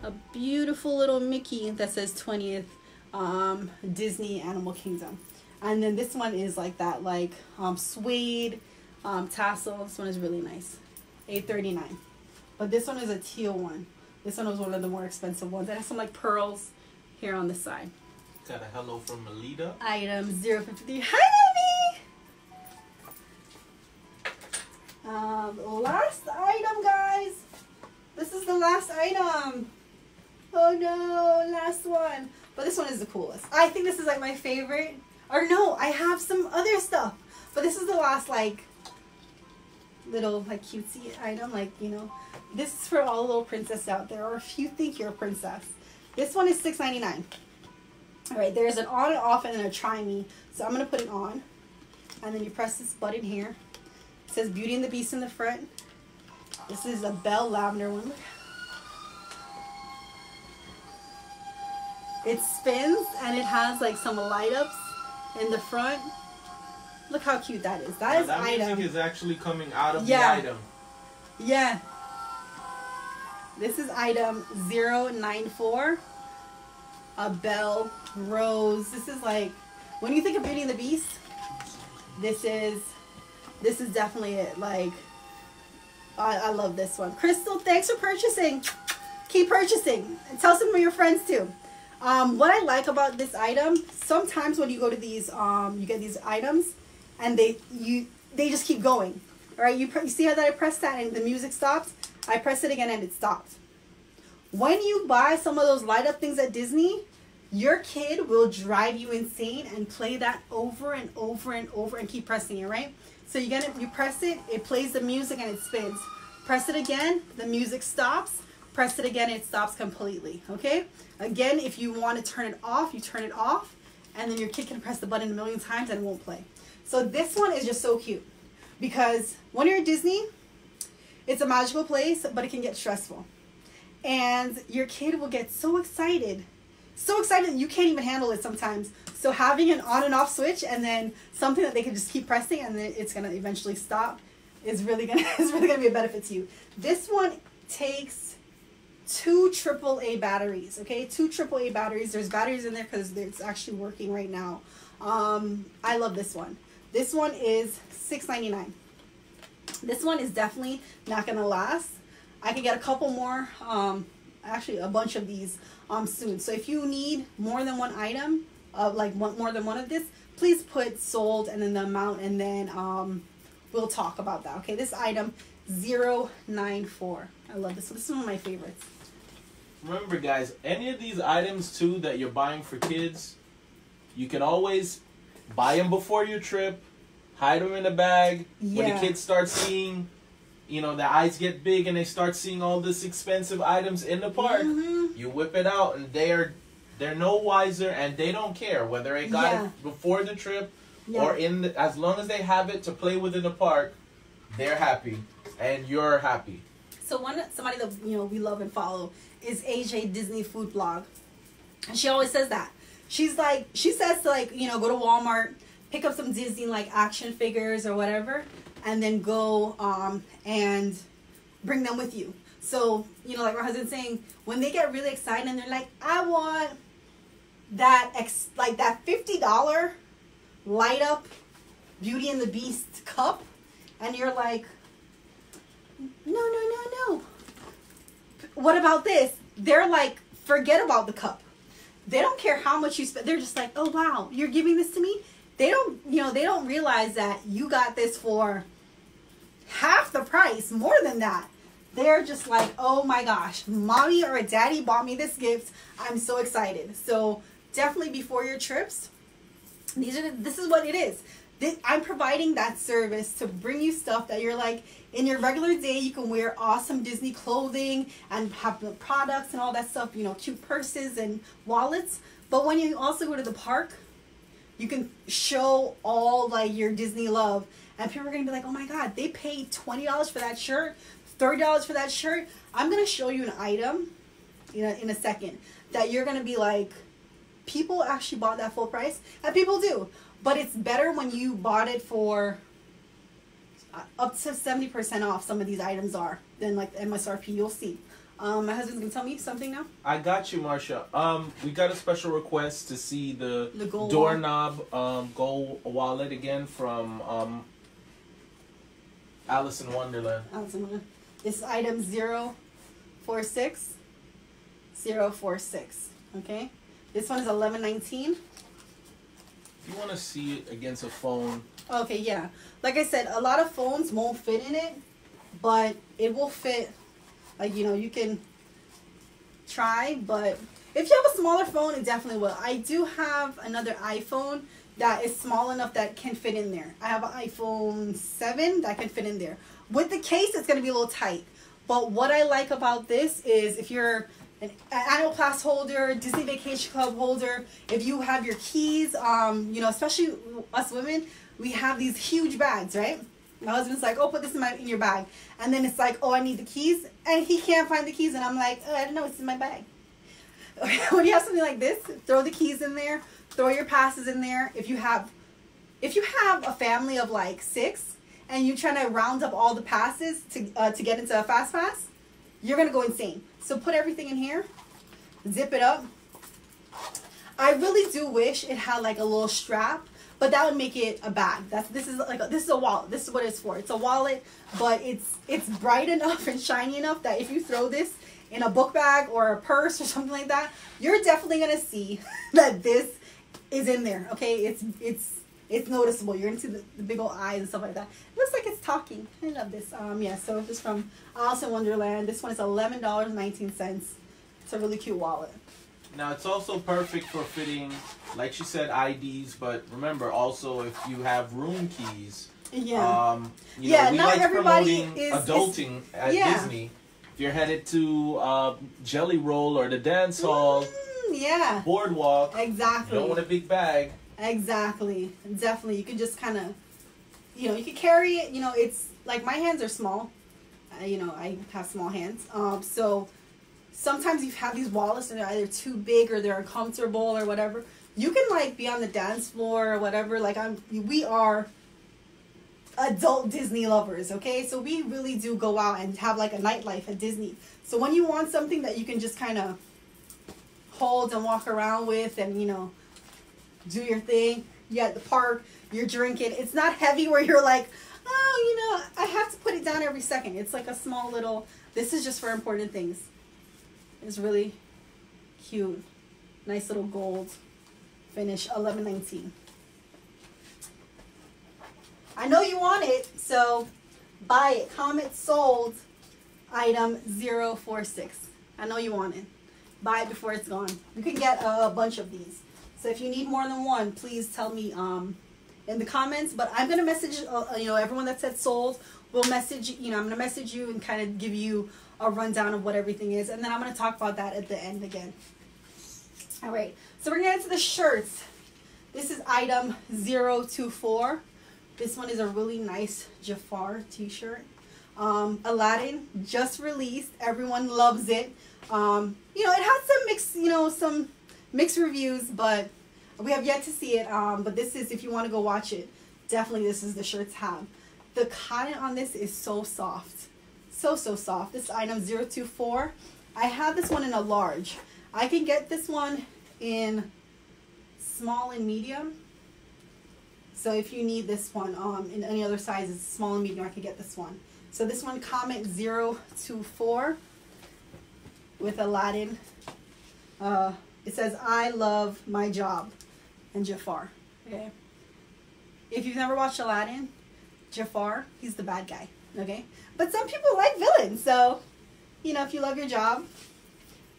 a beautiful little Mickey that says twentieth um, Disney Animal Kingdom. And then this one is like that, like um, suede um, tassel. This one is really nice, eight thirty-nine. But this one is a teal one. This one was one of the more expensive ones. It has some like pearls here on the side. Got a hello from Melita. Item zero five three. Hi, mommy. Um, last item, guys. This is the last item. Oh no, last one. But this one is the coolest. I think this is like my favorite. Or no, I have some other stuff, but this is the last like little like cutesy item, like, you know. This is for all little princesses out there, or if you think you're a princess. This one is six ninety-nine. All right, there's an on and off and then a try me. So I'm gonna put it on, and then you press this button here. It says Beauty and the Beast in the front. This is a Belle Lavender one. It spins and it has like some light ups in the front. Look how cute that is. That now is that item. Music is actually coming out of yeah. the item. Yeah. This is item zero nine four. A Belle Rose. This is like, when you think of Beauty and the Beast, this is this is definitely it. Like, I, I love this one. Crystal, thanks for purchasing. Keep purchasing. And tell some of your friends too. Um, what I like about this item, sometimes when you go to these, um, you get these items, and they you they just keep going. All right, you, you see how that I pressed that and the music stops? I press it again and it stopped. When you buy some of those light up things at Disney, your kid will drive you insane and play that over and over and over and keep pressing it, right? So you get it, you press it, it plays the music and it spins. Press it again, the music stops. Press it again, it stops completely, okay? Again, if you want to turn it off, you turn it off, and then your kid can press the button a million times and it won't play. So this one is just so cute, because when you're at Disney, it's a magical place, but it can get stressful. And your kid will get so excited, so excited you can't even handle it sometimes. So having an on and off switch, and then something that they can just keep pressing, and then it's gonna eventually stop, is really gonna, it's really gonna be a benefit to you. This one takes two triple A batteries, okay? Two triple A batteries. There's batteries in there because it's actually working right now. Um, I love this one. This one is six ninety-nine. This one is definitely not gonna last. I can get a couple more, um, actually a bunch of these um, soon. So if you need more than one item, uh, like one, more than one of this, please put sold and then the amount, and then um, we'll talk about that, okay? This item zero nine four. I love this one. This is one of my favorites. Remember, guys, any of these items, too, that you're buying for kids, you can always buy them before your trip, hide them in a bag. Yeah. When the kids start seeing, you know, their eyes get big and they start seeing all this expensive items in the park, mm-hmm. you whip it out and they are, they're no wiser, and they don't care whether they got yeah. it before the trip yeah. or in the, as long as they have it to play with in the park, they're happy and you're happy. So one, somebody that, you know, we love and follow is A J Disney Food Blog. And she always says that. She's like, she says to, like, you know, go to Walmart, pick up some Disney, like, action figures or whatever, and then go um, and bring them with you. So, you know, like my husband's saying, when they get really excited and they're like, I want that, ex like, that fifty dollar light up Beauty and the Beast cup. And you're like, no, no, no, no. What about this? They're like, forget about the cup. They don't care how much you spend. They're just like, oh, wow, you're giving this to me? They don't, you know, they don't realize that you got this for half the price, more than that. They're just like, oh my gosh, mommy or daddy bought me this gift. I'm so excited. So definitely before your trips, these are, this is what it is. This, I'm providing that service to bring you stuff that you're like, in your regular day, you can wear awesome Disney clothing and have the products and all that stuff, you know, cute purses and wallets. But when you also go to the park, you can show all like your Disney love. And people are going to be like, oh my God, they paid twenty dollars for that shirt, thirty dollars for that shirt. I'm going to show you an item, you know, in a second that you're going to be like, people actually bought that full price, and people do. But it's better when you bought it for up to seventy percent off, some of these items are, than like the M S R P. You'll see. Um, my husband's going to tell me something now. I got you, Marsha. Um, we got a special request to see the, the gold doorknob um, gold wallet again from um, Alice in Wonderland. Alice in Wonderland. It's item zero four six. zero four six. Okay? This one is eleven nineteen. You want to see it against a phone. Okay, yeah. Like I said, a lot of phones won't fit in it, but it will fit. Like, you know, you can try, but if you have a smaller phone, it definitely will. I do have another iPhone that is small enough that can fit in there. I have an iPhone seven that can fit in there. With the case, it's going to be a little tight. But what I like about this is if you're an annual pass holder, Disney Vacation Club holder, if you have your keys, um, you know, especially us women, we have these huge bags, right? My husband's like, oh, put this in, my, in your bag. And then it's like, oh, I need the keys. And he can't find the keys. And I'm like, oh, I don't know, it's in my bag. When you have something like this, throw the keys in there. Throw your passes in there. If you have if you have a family of like six and you're trying to round up all the passes to, uh, to get into a fast pass, you're going to go insane. So put everything in here. Zip it up. I really do wish it had like a little strap. But that would make it a bag. That's this is like a, this is a wallet. This is what it's for. It's a wallet, but it's it's bright enough and shiny enough that if you throw this in a book bag or a purse or something like that, you're definitely gonna see that this is in there. Okay, it's it's it's noticeable. You're gonna see the, the big old eyes and stuff like that. It looks like it's talking. I love this. Um, yeah. So this is from Alice in Wonderland. This one is eleven dollars nineteen cents. It's a really cute wallet. Now, it's also perfect for fitting, like she said, I Ds, but remember, also, if you have room keys. Yeah. Um, you yeah, know, we not like everybody is... adulting is, at yeah. Disney. If you're headed to uh, Jelly Roll or the dance hall, mm, yeah. boardwalk, exactly. You don't want a big bag. Exactly. Definitely. You can just kind of, you know, you can carry it. You know, it's, like, my hands are small. Uh, you know, I have small hands. Um, so... Sometimes you have these wallets and they're either too big or they're uncomfortable or whatever. You can like be on the dance floor or whatever. Like I'm, we are adult Disney lovers, okay? So we really do go out and have like a nightlife at Disney. So when you want something that you can just kind of hold and walk around with and, you know, do your thing. You're at the park, you're drinking. It's not heavy where you're like, oh, you know, I have to put it down every second. It's like a small little, this is just for important things. It's really cute. Nice little gold finish, eleven nineteen. I know you want it, so buy it. Comment sold, item zero four six. I know you want it. Buy it before it's gone. You can get a bunch of these. So if you need more than one, please tell me um, in the comments. But I'm gonna message uh, you know everyone that said sold. We'll message you know I'm gonna message you and kind of give you a rundown of what everything is, and then I'm going to talk about that at the end again. All right, so we're going to get into the shirts. This is item zero two four. This one is a really nice Jafar t-shirt. Um, Aladdin just released. Everyone loves it. Um, you know, it had some mixed, you know, some mixed reviews, but we have yet to see it. Um, but this is, if you want to go watch it, definitely this is the shirt to have. The cotton on this is so soft. So, so soft. This is item zero two four. I have this one in a large. I can get this one in small and medium. So if you need this one um, in any other sizes, small and medium, I can get this one. So this one, Comet zero two four with Aladdin. Uh, it says, I love my job, and Jafar. Okay. If you've never watched Aladdin, Jafar, he's the bad guy. Okay. But some people like villains. So, you know, if you love your job,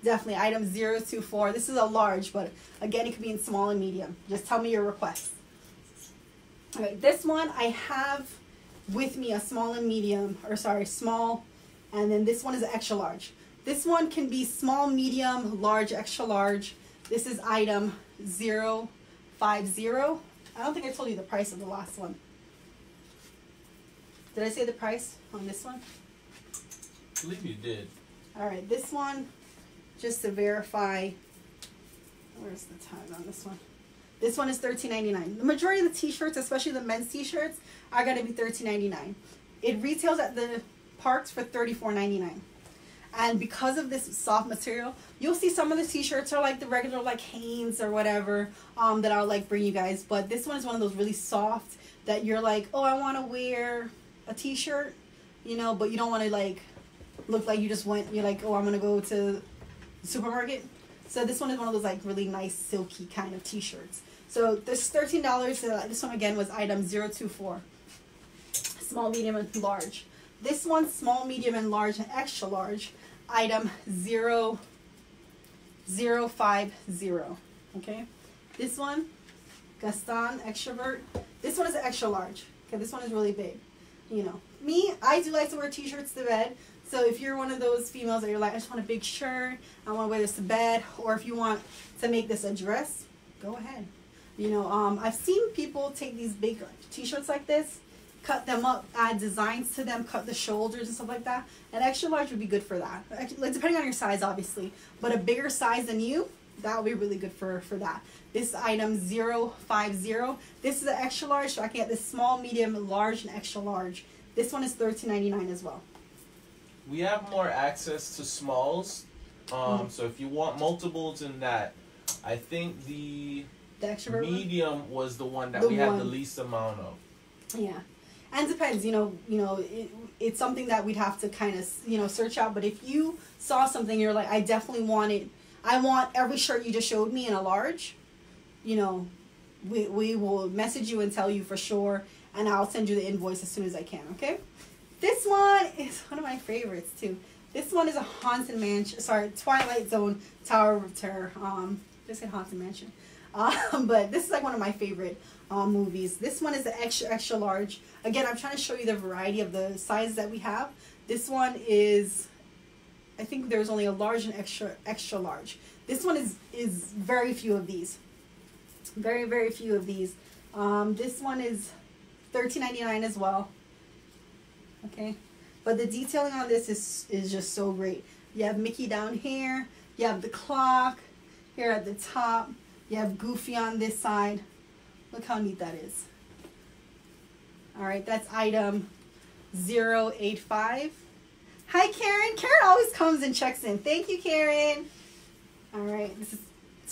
definitely item zero two four. This is a large, but again, it could be in small and medium. Just tell me your request. Okay, this one I have with me a small and medium, or sorry, small, and then this one is extra large. This one can be small, medium, large, extra large. This is item zero five zero. I don't think I told you the price of the last one. Did I say the price on this one? I believe you did. All right, this one, just to verify, where's the tag on this one? This one is thirteen ninety-nine. The majority of the t-shirts, especially the men's t-shirts, are going to be thirteen ninety-nine. It retails at the parks for thirty-four ninety-nine. And because of this soft material, you'll see some of the t-shirts are like the regular like Hanes or whatever um, that I'll like bring you guys. But this one is one of those really soft that you're like, oh, I want to wear a t-shirt, you know, but you don't want to like look like you just went, you're like, oh, I'm going to go to the supermarket. So this one is one of those like really nice silky kind of t-shirts. So this thirteen dollars, uh, this one again was item zero two four, small, medium, and large. This one, small, medium, and large, and extra large, item zero zero five zero, okay? This one, Gaston, extrovert. This one is extra large, okay? This one is really big, you know. Me, I do like to wear t-shirts to bed, so if you're one of those females that you're like, I just want a big shirt, I want to wear this to bed, or if you want to make this a dress, go ahead. You know, um, I've seen people take these big t-shirts like this, cut them up, add designs to them, cut the shoulders and stuff like that. An extra large would be good for that. Like, depending on your size, obviously. But a bigger size than you, that would be really good for, for that. This item zero five zero. This is an extra large, so I can get this small, medium, large, and extra large. This one is thirteen ninety-nine as well. We have more access to smalls. Um, mm-hmm. So if you want multiples in that, I think the... The extrovert medium one? Was the one that the we had one. The least amount of. Yeah, and depends. You know, you know, it, it's something that we'd have to kind of you know search out. But if you saw something, you're like, I definitely want it. I want every shirt you just showed me in a large. You know, we we will message you and tell you for sure, and I'll send you the invoice as soon as I can. Okay, this one is one of my favorites too. This one is a Haunted Mansion. Sorry, Twilight Zone Tower of Terror. Um, just say Haunted Mansion. Um, but this is like one of my favorite uh, movies. This one is the extra, extra large. Again, I'm trying to show you the variety of the sizes that we have. This one is, I think there's only a large and extra, extra large. This one is, is very few of these. Very, very few of these. Um, this one is thirteen ninety-nine as well. Okay. But the detailing on this is, is just so great. You have Mickey down here. You have the clock here at the top. You have Goofy on this side. Look how neat that is. All right, that's item zero eight five. Hi, Karen. Karen always comes and checks in. Thank you, Karen. All right, this is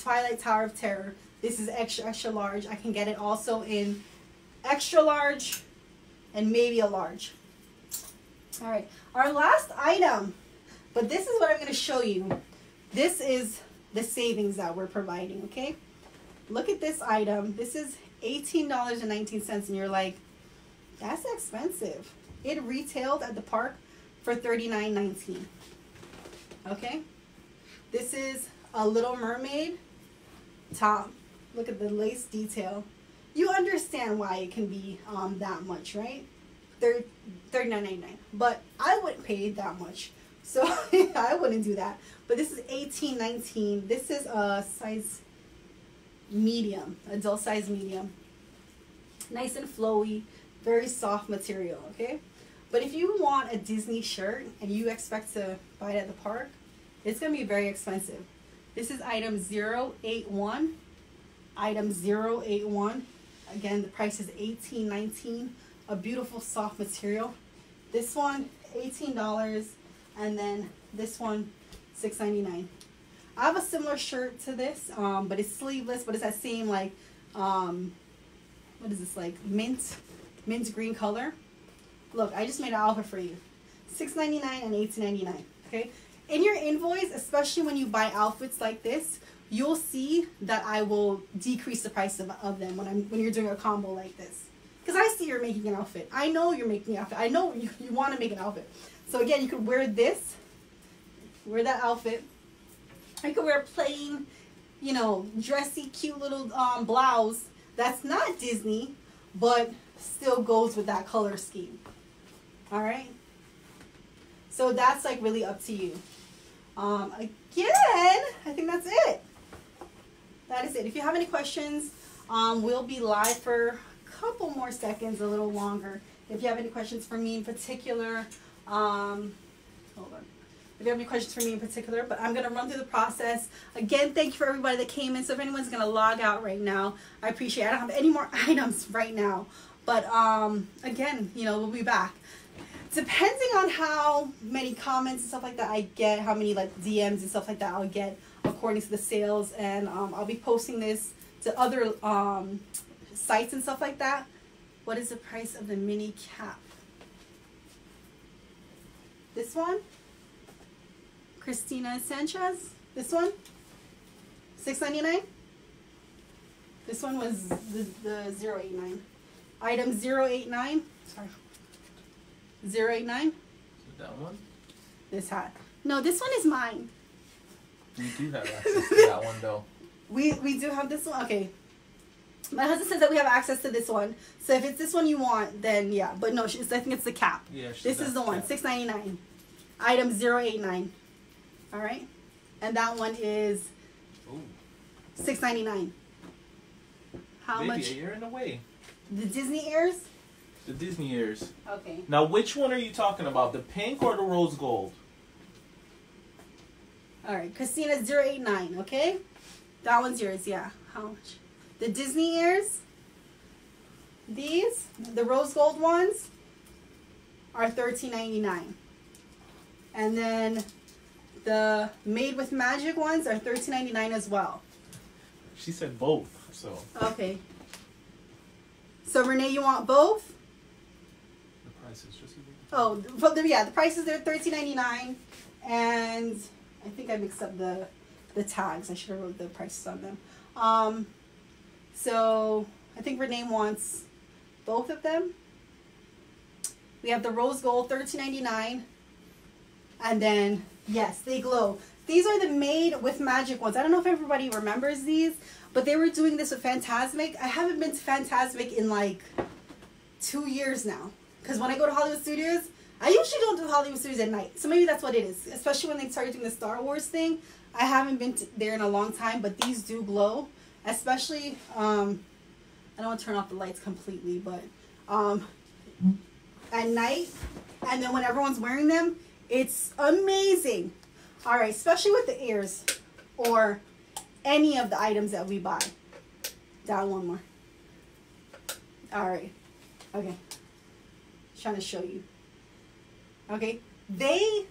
Twilight Tower of Terror. This is extra, extra large. I can get it also in extra large and maybe a large. All right, our last item, but this is what I'm going to show you. This is the savings that we're providing, okay? Look at this item. This is eighteen dollars and nineteen cents, and you're like, that's expensive. It retailed at the park for thirty-nine nineteen, okay? This is a Little Mermaid top. Look at the lace detail. You understand why it can be um, that much, right? thirty-nine ninety-nine, but I wouldn't pay that much. So I wouldn't do that. But this is eighteen nineteen. This is a size medium, adult size medium. Nice and flowy, very soft material, okay? But if you want a Disney shirt and you expect to buy it at the park, it's gonna be very expensive. This is item zero eight one, item zero eight one. Again, the price is eighteen nineteen, a beautiful soft material. This one, eighteen dollars. And then this one, six ninety-nine. I have a similar shirt to this, um, but it's sleeveless, but it's that same like, um, what is this, like mint, mint green color. Look, I just made an outfit for you. six ninety-nine and eighteen ninety-nine. Okay, in your invoice, especially when you buy outfits like this, you'll see that I will decrease the price of, of them when I'm when you're doing a combo like this, because I see you're making an outfit. I know you're making an outfit. I know you, you want to make an outfit. So again, you could wear this, wear that outfit. I could wear plain, you know, dressy, cute little um, blouse that's not Disney, but still goes with that color scheme. All right. So that's like really up to you. Um, again, I think that's it. That is it. If you have any questions, um, we'll be live for a couple more seconds, a little longer. If you have any questions for me in particular, um, hold on. If you have any questions for me in particular, but I'm going to run through the process. Again, thank you for everybody that came in. So if anyone's going to log out right now, I appreciate it. I don't have any more items right now. But um, again, you know, we'll be back. Depending on how many comments and stuff like that I get, how many like D Ms and stuff like that I'll get according to the sales, and um, I'll be posting this to other um, sites and stuff like that. What is the price of the mini cap? This one? Christina Sanchez? This one? six ninety-nine? This one was the, the zero eight nine. Item zero eight nine. Sorry. zero eight nine. Is it that one? This hat. No, this one is mine. You do have access to that one, though. We we do have this one. Okay. My husband says that we have access to this one. So if it's this one you want, then yeah. But no, I think it's the cap. Yeah. This is the one. six ninety-nine. Item zero eight nine. All right. And that one is six ninety-nine. How Baby, much? You're in the way. The Disney ears. The Disney ears. Okay. Now, which one are you talking about? The pink or the rose gold? All right. Christina's zero eight nine, okay? That one's yours, yeah. How much? The Disney ears, these, the rose gold ones, are thirteen ninety-nine. And then the Made with Magic ones are thirteen ninety-nine as well. She said both, so. Okay. So, Renee, you want both? Oh, but the, yeah, the prices there thirteen ninety-nine, and I think I mixed up the the tags. I should have wrote the prices on them. Um, so I think Renee wants both of them. We have the rose gold thirteen ninety-nine, and then yes, they glow. These are the Made with Magic ones. I don't know if everybody remembers these, but they were doing this with Fantasmic. I haven't been to Fantasmic in like two years now. Because when I go to Hollywood Studios, I usually don't do Hollywood Studios at night. So maybe that's what it is. Especially when they started doing the Star Wars thing. I haven't been there in a long time, but these do glow. Especially, um, I don't want to turn off the lights completely, but um, at night. And then when everyone's wearing them, it's amazing. All right, especially with the ears or any of the items that we buy. Down one more. All right. Okay. Trying to show you. Okay, they,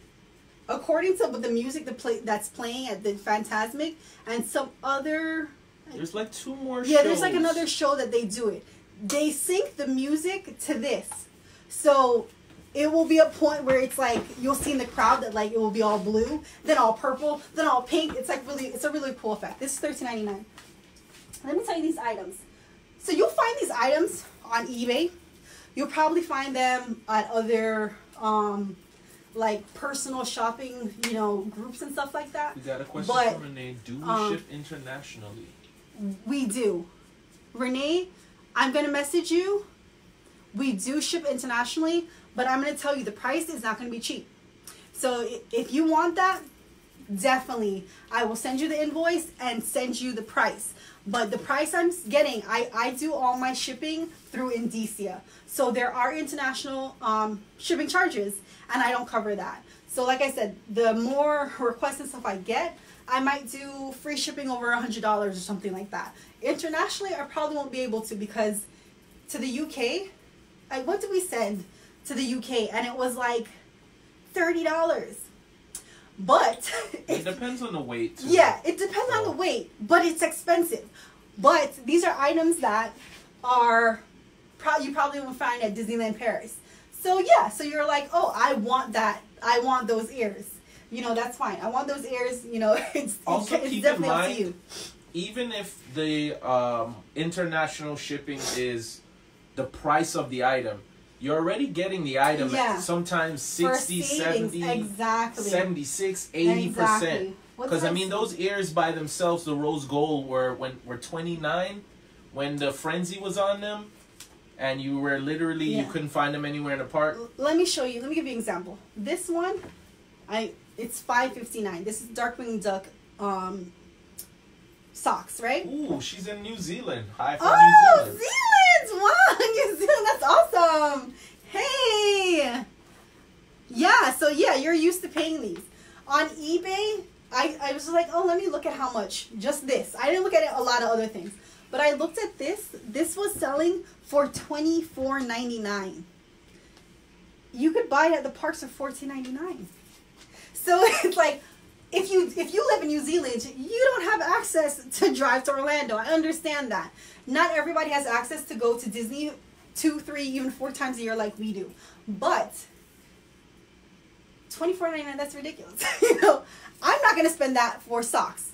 according to the music the play that's playing at the Fantasmic and some other, there's like two more yeah shows. There's like another show that they do it, they sync the music to this, so it will be a point where it's like you'll see in the crowd that like it will be all blue, then all purple, then all pink. It's like really, it's a really cool effect. This is thirteen ninety-nine. Let me tell you these items. So you'll find these items on eBay. You'll probably find them at other, um, like, personal shopping, you know, groups and stuff like that. We got a question but, from Renee. Do we um, ship internationally? We do. Renee, I'm going to message you. We do ship internationally, but I'm going to tell you the price is not going to be cheap. So if you want that, definitely. I will send you the invoice and send you the price. But the price I'm getting, I, I do all my shipping through Indicia. So there are international um, shipping charges, and I don't cover that. So like I said, the more requests and stuff I get, I might do free shipping over one hundred dollars or something like that. Internationally, I probably won't be able to, because to the U K, I, what did we send to the U K? And it was like thirty dollars. But it depends on the weight too. Yeah, it depends so. on the weight, but it's expensive. But these are items that are pro you probably will find at Disneyland Paris. So yeah, so you're like, oh, I want that. I want those ears. You know, that's fine. I want those ears. You know, it's, also it's keep definitely in mind, up to you. Even if the um, international shipping is the price of the item, you're already getting the item yeah. at sometimes sixty, seventy, exactly. seventy-six, eighty percent. Exactly. Because, I mean, those ears by themselves, the rose gold, were when were twenty-nine when the frenzy was on them. And you were literally, yeah. you couldn't find them anywhere in the park. Let me show you. Let me give you an example. This one, I it's five fifty-nine. This is Darkwing Duck um, socks, right? Ooh, she's in New Zealand. Hi from oh, New Zealand. Zealand! Wow, New Zealand. That's awesome. Hey! Yeah, so yeah, you're used to paying these. On eBay, I, I was like, oh, let me look at how much. Just this. I didn't look at it, a lot of other things. But I looked at this. This was selling for twenty-four ninety-nine. You could buy it at the parks for fourteen ninety-nine. So it's like, if you if you live in New Zealand, you don't have access to drive to Orlando. I understand that. Not everybody has access to go to Disney two, three, even four times a year like we do. But twenty-four ninety-nine, that's ridiculous. You know, I'm not gonna spend that for socks.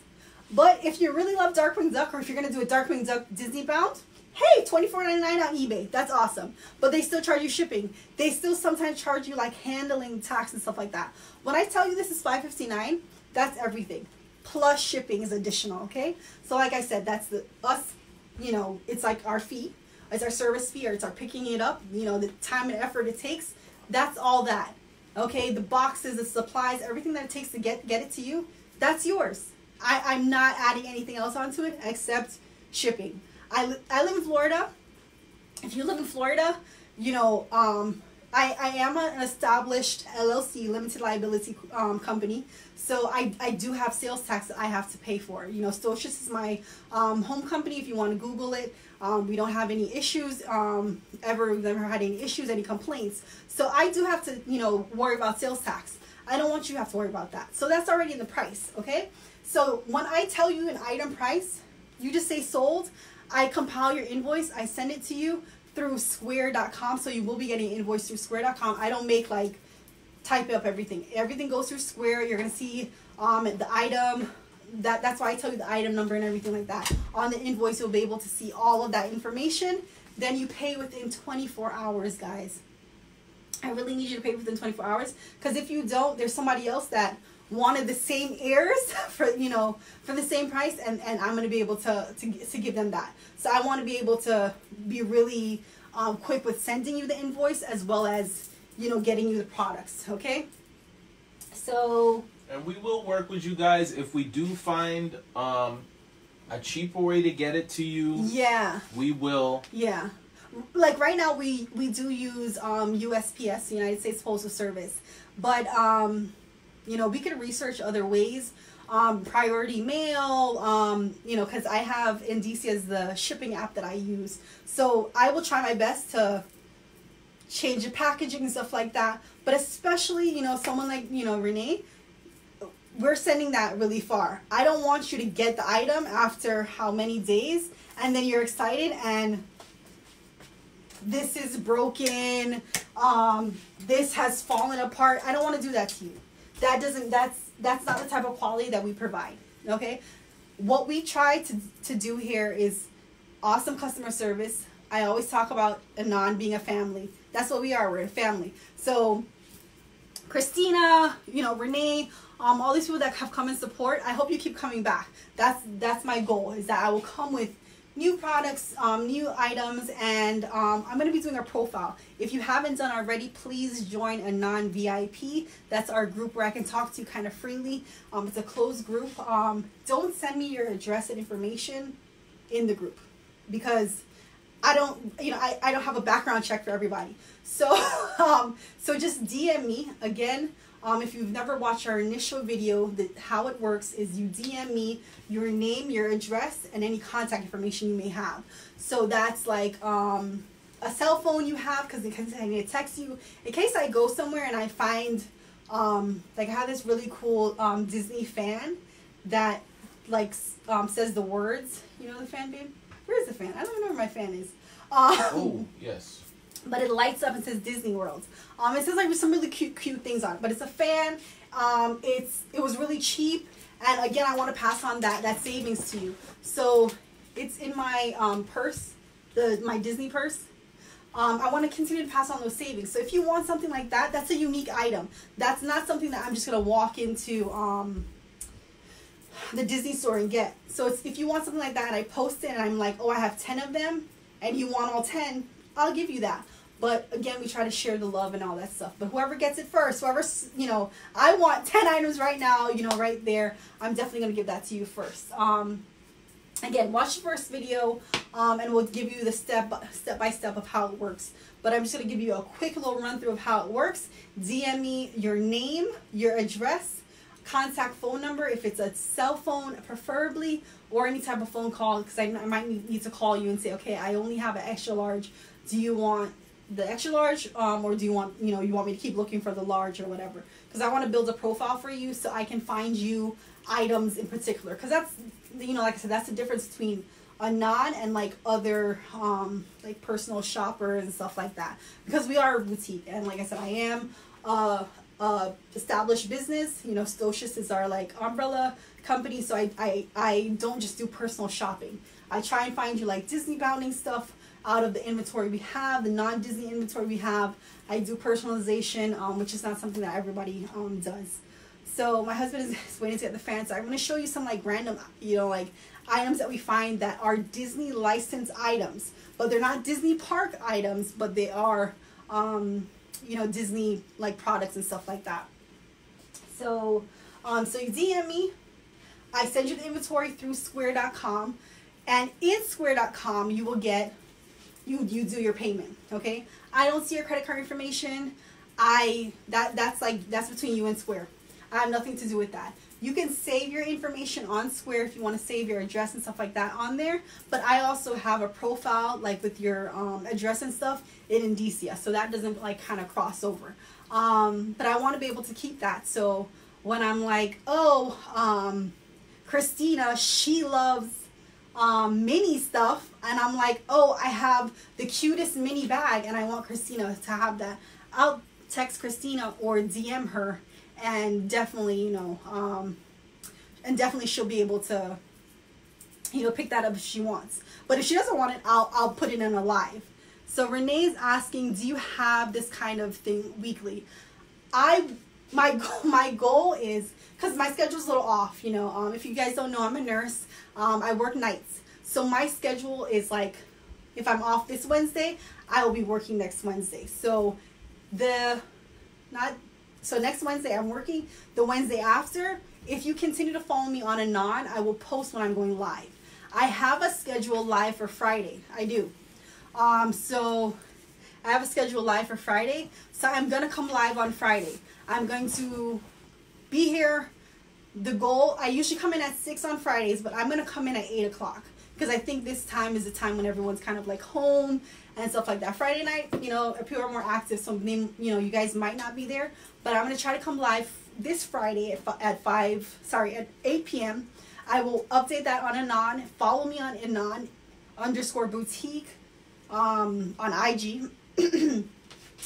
But if you really love Darkwing Duck, or if you're going to do a Darkwing Duck Disneybound, hey, twenty-four ninety-nine on eBay. That's awesome. But they still charge you shipping. They still sometimes charge you like handling tax and stuff like that. When I tell you this is five fifty-nine, that's everything. Plus shipping is additional, okay? So like I said, that's the us, you know, it's like our fee. It's our service fee, or it's our picking it up, you know, the time and effort it takes. That's all that, okay? The boxes, the supplies, everything that it takes to get, get it to you, that's yours. I, I'm not adding anything else onto it except shipping. I, li I live in Florida. If you live in Florida, you know, um, I, I am an established L L C, limited liability um, company. So I, I do have sales tax that I have to pay for. You know, Stocius is my um, home company. If you want to Google it, um, we don't have any issues. Um, ever, we've never had any issues, any complaints. So I do have to, you know, worry about sales tax. I don't want you to have to worry about that. So that's already in the price, okay? So when I tell you an item price, you just say sold. I compile your invoice. I send it to you through Square dot com. So you will be getting an invoice through Square dot com. I don't make like type up everything. Everything goes through Square. You're going to see um, the item. That, that's why I tell you the item number and everything like that. On the invoice, you'll be able to see all of that information. Then you pay within twenty-four hours, guys. I really need you to pay within twenty-four hours. Because if you don't, there's somebody else that wanted the same ears for, you know, for the same price, and, and I'm going to be able to, to, to give them that. So I want to be able to be really um, quick with sending you the invoice as well as, you know, getting you the products, okay? So... And we will work with you guys if we do find um, a cheaper way to get it to you. Yeah. We will. Yeah. Like right now we, we do use um, U S P S, United States Postal Service, but... Um, you know, we could research other ways, um, priority mail, um, you know, because I have Indicia as the shipping app that I use. So I will try my best to change the packaging and stuff like that. But especially, you know, someone like, you know, Renee, we're sending that really far. I don't want you to get the item after how many days, and then you're excited and this is broken, um, this has fallen apart. I don't want to do that to you. That doesn't, that's, that's not the type of quality that we provide, okay? What we try to, to do here is awesome customer service. I always talk about Anon being a family. That's what we are, we're a family. So Christina, you know, Renee, um, all these people that have come and support, I hope you keep coming back. That's, that's my goal, is that I will come with new products, um, new items, and um, I'm going to be doing a profile. If you haven't done already, please join Anon V I P. That's our group where I can talk to you kind of freely. Um, it's a closed group. Um, don't send me your address and information in the group because I don't, you know, I, I don't have a background check for everybody. So, um, so just D M me again. Um, if you've never watched our initial video, the, how it works is you D M me your name, your address, and any contact information you may have. So that's like um, a cell phone you have, because it can text you. In case I go somewhere and I find, um, like I have this really cool um, Disney fan that like um, says the words. You know the fan, babe? Where's the fan? I don't even know where my fan is. Um, oh, yes. but it lights up and says Disney World. Um, it says like some really cute, cute things on it, but it's a fan. Um, it's it was really cheap, and again, I want to pass on that that savings to you. So it's in my um, purse, the my Disney purse. Um, I want to continue to pass on those savings. So if you want something like that, that's a unique item. That's not something that I'm just gonna walk into um, the Disney store and get. So it's, if you want something like that, and I post it, and I'm like, oh, I have ten of them, and you want all ten, I'll give you that. But again, we try to share the love and all that stuff. But whoever gets it first, whoever, you know, I want ten items right now, you know, right there, I'm definitely gonna give that to you first. Um, Again, watch the first video, um, and we'll give you the step, step by step of how it works. But I'm just going to give you a quick little run through of how it works. D M me your name, your address, contact phone number, if it's a cell phone preferably, or any type of phone call, because I, I might need, need to call you and say, okay, I only have an extra large. Do you want the extra large, um, or do you want, you know, you want me to keep looking for the large or whatever? Because I want to build a profile for you so I can find you items in particular, because that's, you know, like I said, that's the difference between Anon and like other um like personal shoppers and stuff like that, because we are a boutique, and like I said, I am uh uh established business. You know, Stocius is our like umbrella company, so I, I I don't just do personal shopping. I try and find you like Disneybound stuff out of the inventory we have, the non-Disney inventory we have. I do personalization, um which is not something that everybody um does. So my husband is waiting to get the fan, so I'm going to show you some like random, you know, like items that we find that are Disney licensed items, but they're not Disney park items, but they are, um, you know, Disney like products and stuff like that. So, um, so you D M me, I send you the inventory through Square dot com, and in Square dot com you will get, you you do your payment. Okay, I don't see your credit card information. I that that's like that's between you and Square. I have nothing to do with that. You can save your information on Square if you want to save your address and stuff like that on there. But I also have a profile like with your um, address and stuff in Indicia, so that doesn't like kind of cross over. Um, but I want to be able to keep that. So when I'm like, oh, um, Christina, she loves um, mini stuff, and I'm like, oh, I have the cutest mini bag, and I want Christina to have that, I'll text Christina or D M her. And definitely, you know, um, and definitely she'll be able to, you know, pick that up if she wants. But if she doesn't want it, I'll, I'll put it in a live. So Renee's asking, do you have this kind of thing weekly? I, my, my goal is, because my schedule's a little off, you know. Um, if you guys don't know, I'm a nurse. Um, I work nights. So my schedule is like, if I'm off this Wednesday, I will be working next Wednesday. So the, not... So next Wednesday I'm working, the Wednesday after, if you continue to follow me on Anon, I will post when I'm going live. I have a schedule live for Friday. I do. Um, so I have a schedule live for Friday. So I'm going to come live on Friday. I'm going to be here. The goal, I usually come in at six on Fridays, but I'm going to come in at eight o'clock. Because I think this time is the time when everyone's kind of like home and stuff like that. Friday night, you know, people are more active. So, you know, you guys might not be there. But I'm going to try to come live this Friday at, five, at five, sorry, at eight p m I will update that on Anon. Follow me on Anon underscore boutique um, on I G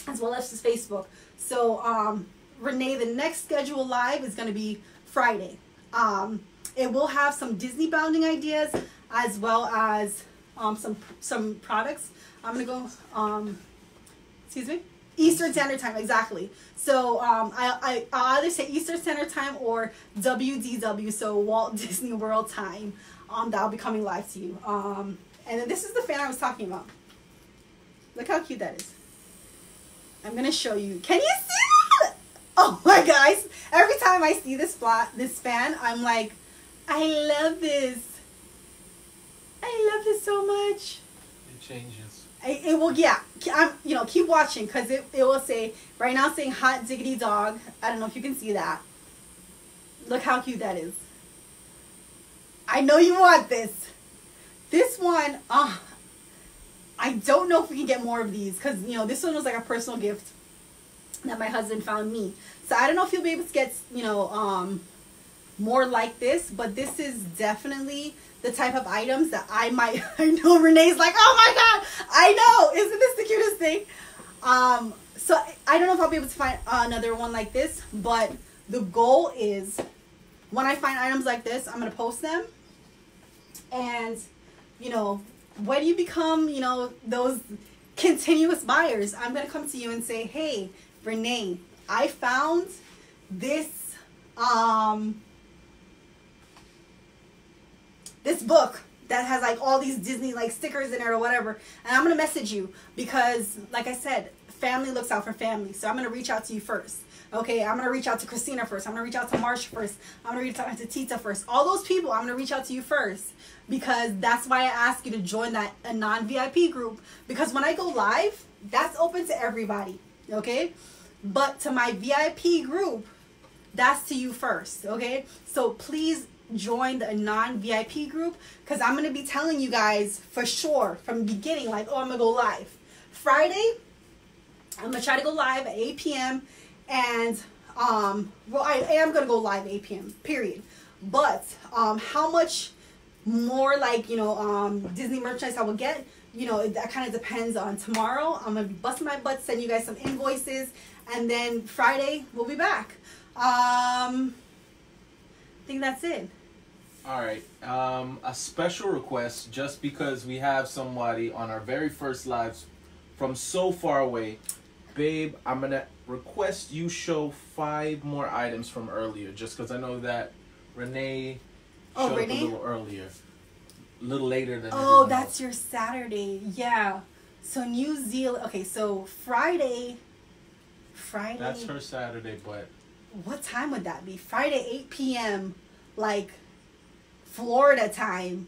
as well as just Facebook. So, um, Renee, the next schedule live is going to be Friday. Um, it will have some Disney bounding ideas, as well as um, some some products. I'm gonna go, um, excuse me, Eastern Standard Time, exactly. So um, I, I, I either say Eastern Standard Time or W D W, so Walt Disney World Time, um, that'll be coming live to you. Um, and then this is the fan I was talking about. Look how cute that is. I'm gonna show you, can you see that? Oh my gosh, every time I see this, this fan, I'm like, I love this. I love this so much. It changes. I, it will, yeah. I'm, you know, keep watching, because it, it will say, right now it's saying hot diggity dog. I don't know if you can see that. Look how cute that is. I know you want this. This one, uh, I don't know if we can get more of these, because, you know, this one was like a personal gift that my husband found me. So I don't know if you'll be able to get, you know, um, more like this, but this is definitely the type of items that I might, I know Renee's like, oh my God, I know, isn't this the cutest thing? Um, so I don't know if I'll be able to find another one like this, but the goal is when I find items like this, I'm going to post them. And, you know, when you become, you know, those continuous buyers, I'm going to come to you and say, hey, Renee, I found this, um, this book that has like all these Disney like stickers in it or whatever. And I'm going to message you because, like I said, family looks out for family. So I'm going to reach out to you first. Okay, I'm going to reach out to Christina first. I'm going to reach out to Marsh first. I'm going to reach out to Tita first. All those people, I'm going to reach out to you first because that's why I ask you to join that non V I P group, because when I go live, that's open to everybody, okay? But to my V I P group, that's to you first, okay? So please join the non V I P group because I'm going to be telling you guys for sure from the beginning, like, oh, I'm going to go live. Friday, I'm going to try to go live at eight P M And, um, well, I am going to go live at eight P M, period. But, um, how much more, like, you know, um, Disney merchandise I will get, you know, that kind of depends on tomorrow. I'm going to be busting my butt, send you guys some invoices, and then Friday, we'll be back. Um, I think that's it. All right. Um, a special request, just because we have somebody on our very first lives from so far away. Babe, I'm going to request you show five more items from earlier, just because I know that Renee oh, showed Renee? up a little earlier, a little later than Oh, that's else. your Saturday. Yeah. So New Zealand. Okay, so Friday. Friday. That's her Saturday, but. What time would that be? Friday, eight P M, like Florida time.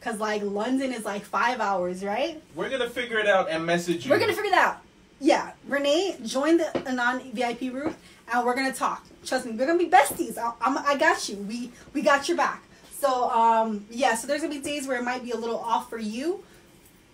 Because like London is like five hours, right? We're going to figure it out and message you. We're going to figure it out. Yeah, Renee, join the Anon V I P group, and we're gonna talk. Trust me, we're gonna be besties. I, I'm, I got you. We we got your back. So um, yeah. So there's gonna be days where it might be a little off for you,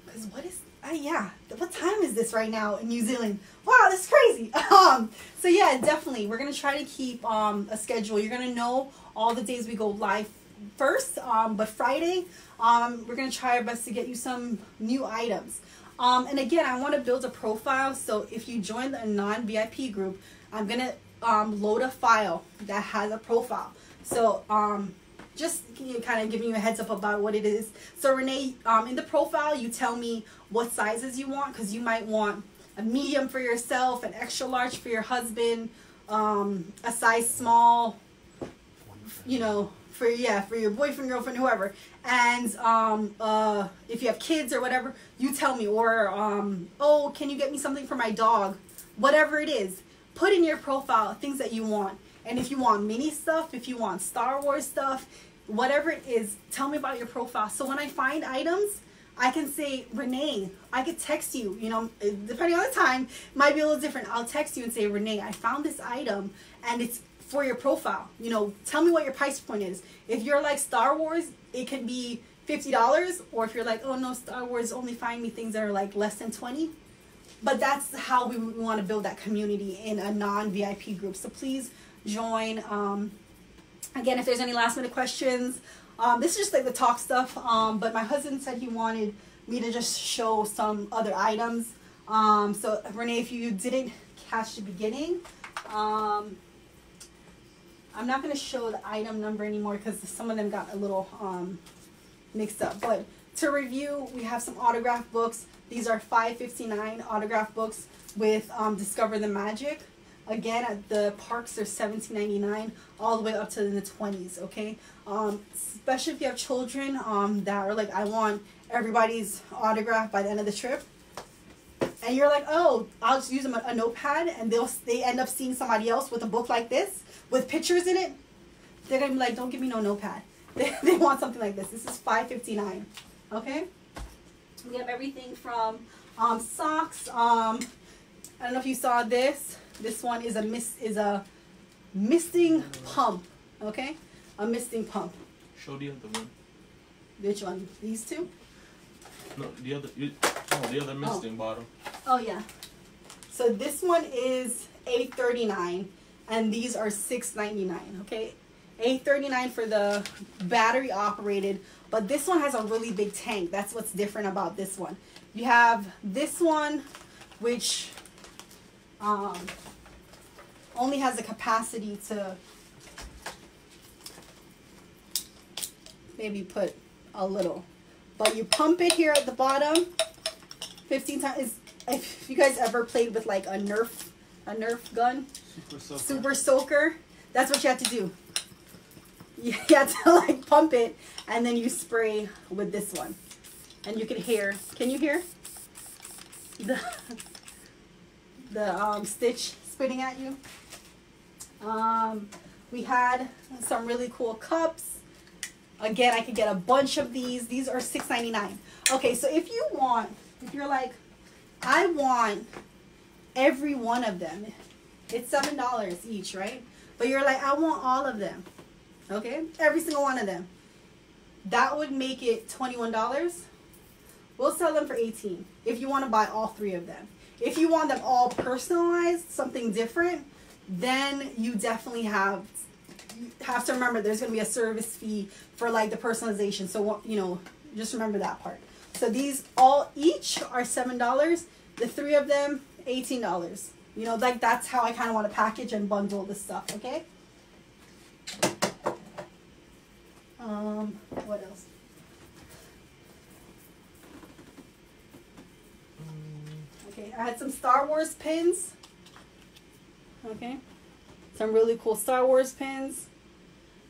cause what is? Uh, yeah, what time is this right now in New Zealand? Wow, that's crazy. Um, so yeah, definitely, we're gonna try to keep um a schedule. You're gonna know all the days we go live first. Um, but Friday, um, we're gonna try our best to get you some new items. Um, and again, I want to build a profile, so if you join the non V I P group, I'm going to um, load a file that has a profile. So um, just you know, kind of giving you a heads up about what it is. So Renee, um, in the profile, you tell me what sizes you want, because you might want a medium for yourself, an extra large for your husband, um, a size small, you know, for, yeah, for your boyfriend, girlfriend, whoever. And um, uh, if you have kids or whatever, you tell me. Or, um, oh, can you get me something for my dog? Whatever it is, put in your profile things that you want. And if you want mini stuff, if you want Star Wars stuff, whatever it is, tell me about your profile. So when I find items, I can say, Renee, I could text you, you know, depending on the time, it might be a little different. I'll text you and say, Renee, I found this item and it's for your profile. You know, tell me what your price point is. If you're like Star Wars, it can be fifty dollars, or if you're like, oh no, Star Wars only find me things that are like less than twenty. But that's how we, we want to build that community in a non V I P group. So please join. Um, again, if there's any last minute questions, um, this is just like the talk stuff. Um, but my husband said he wanted me to just show some other items. Um, so Renee, if you didn't catch the beginning, um, I'm not going to show the item number anymore because some of them got a little um, mixed up. But to review, we have some autograph books. These are five fifty-nine autograph books with um, Discover the Magic. Again, at the parks, they're seventeen ninety-nine all the way up to in the twenties, okay? Um, especially if you have children um, that are like, I want everybody's autograph by the end of the trip. And you're like, oh, I'll just use them a, a notepad, and they'll they end up seeing somebody else with a book like this with pictures in it. They're gonna be like, don't give me no notepad. They, they want something like this. This is five fifty-nine. Okay, we have everything from um, socks. Um, I don't know if you saw this. This one is a miss is a misting pump. Okay, a misting pump. Show the other one. Which one? These two? No, the other. You, oh, the other misting oh. bottle. Oh yeah. So this one is eight thirty-nine, and these are six ninety-nine. Okay, eight thirty-nine for the battery operated, but this one has a really big tank. That's what's different about this one. You have this one, which um, only has the capacity to maybe put a little, but you pump it here at the bottom fifteen times. If you guys ever played with like a Nerf, a Nerf gun, super soaker, super soaker that's what you have to do. You have to like pump it and then you spray with this one. And you can hear, can you hear the, the um, Stitch spitting at you? Um, we had some really cool cups. Again, I could get a bunch of these. These are six ninety-nine. Okay, so if you want, if you're like, I want every one of them. It's seven dollars each, right? But you're like, I want all of them. Okay, every single one of them. That would make it twenty-one dollars. We'll sell them for eighteen dollars if you want to buy all three of them. If you want them all personalized, something different, then you definitely have have to remember there's going to be a service fee for like the personalization. So, you know, just remember that part. So these all each are seven dollars. The three of them, eighteen dollars. You know, like that's how I kind of want to package and bundle this stuff, okay? Um, what else? Okay, I had some Star Wars pins. Okay, some really cool Star Wars pins.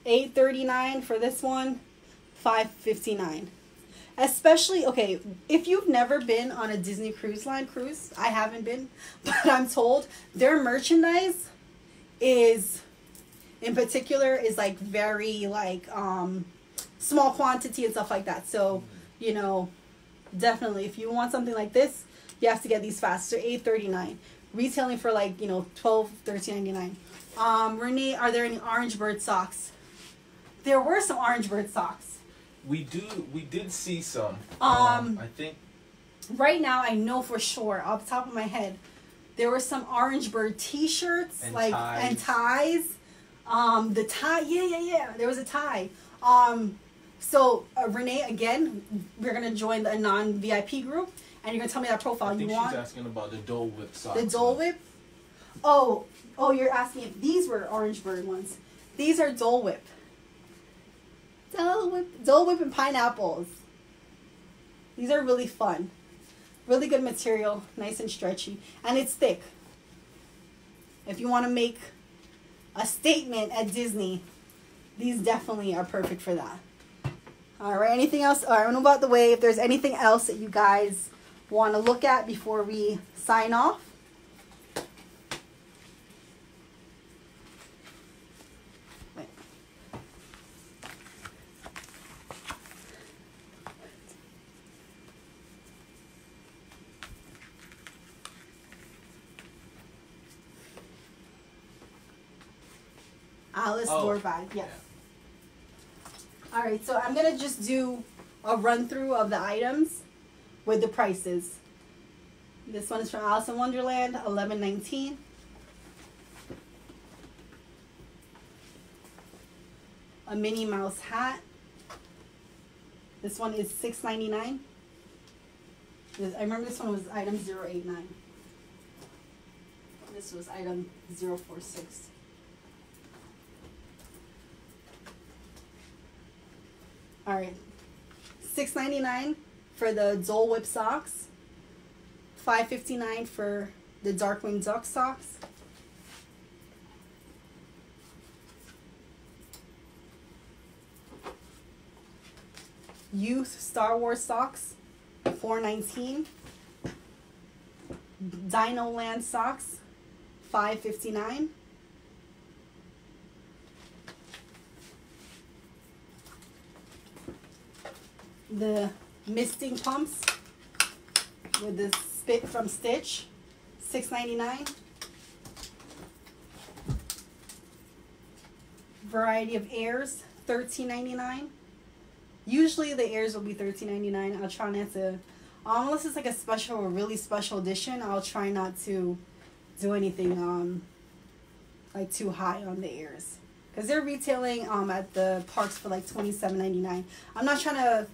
eight thirty-nine for this one, five fifty-nine. Especially, okay, if you've never been on a Disney Cruise Line cruise, I haven't been, but I'm told their merchandise is, in particular, is like very like um, small quantity and stuff like that. So, you know, definitely if you want something like this, you have to get these fast. They're eight thirty-nine, retailing for like, you know, twelve, thirteen ninety-nine. Um, Renee, are there any orange bird socks? There were some orange bird socks. We do. We did see some. Um, um, I think. Right now, I know for sure, off the top of my head, there were some orange bird T-shirts, and like ties. and ties. Um, the tie. Yeah, yeah, yeah. There was a tie. Um, so uh, Renee, again, we're gonna join the non V I P group, and you're gonna tell me that profile I think you want. She's asking about the Dole Whip socks. The Dole Whip. Oh, oh, you're asking if these were orange bird ones. These are Dole Whip. Dole Whip, Dole Whip and pineapples. These are really fun. Really good material. Nice and stretchy. And it's thick. If you want to make a statement at Disney, these definitely are perfect for that. All right. Anything else? All right. I'm about the way. If there's anything else that you guys want to look at before we sign off. Alice oh, Dorvag, yes. Yeah. All right, so I'm going to just do a run-through of the items with the prices. This one is from Alice in Wonderland, eleven nineteen. A Minnie Mouse hat. This one is six ninety-nine. I remember this one was item zero eight nine. This was item zero four six. All right, six ninety-nine for the Dole Whip socks, five fifty-nine for the Darkwing Duck socks, Youth Star Wars socks, four nineteen, Dino Land socks, five fifty-nine. The misting pumps with the spit from Stitch, six ninety-nine. Variety of airs, thirteen ninety-nine. Usually the airs will be thirteen ninety-nine. I'll try not to, unless it's like a special or really special edition, I'll try not to do anything um like too high on the airs. because they're retailing um at the parks for like twenty-seven ninety-nine. I'm not trying to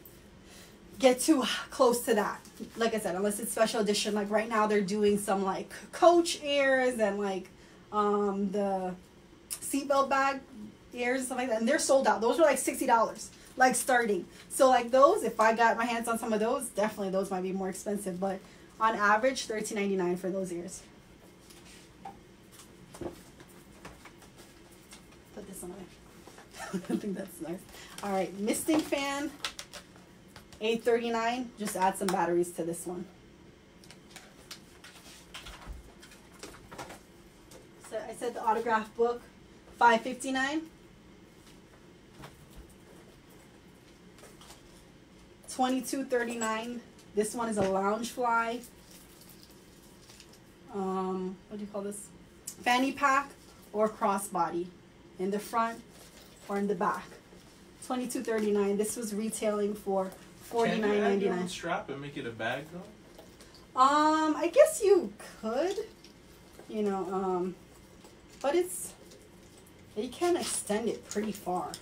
get too close to that, like I said, unless it's special edition. Like right now they're doing some like Coach ears and like um the seatbelt bag ears and stuff like that, and they're sold out. Those were like sixty dollars like starting. So like those, if I got my hands on some of those, definitely those might be more expensive, but on average thirteen ninety-nine for those ears. Put this on there. I think that's nice. All right, misting fan, eight thirty-nine. Just add some batteries to this one. So I said the autograph book, five fifty-nine. twenty-two thirty-nine. This one is a lounge fly. Um, what do you call this? Fanny pack or crossbody in the front or in the back. twenty-two thirty-nine. This was retailing for forty-nine ninety-nine. Can you add a strap and make it a bag though? Um, I guess you could, you know, um, but it's, you can extend it pretty far.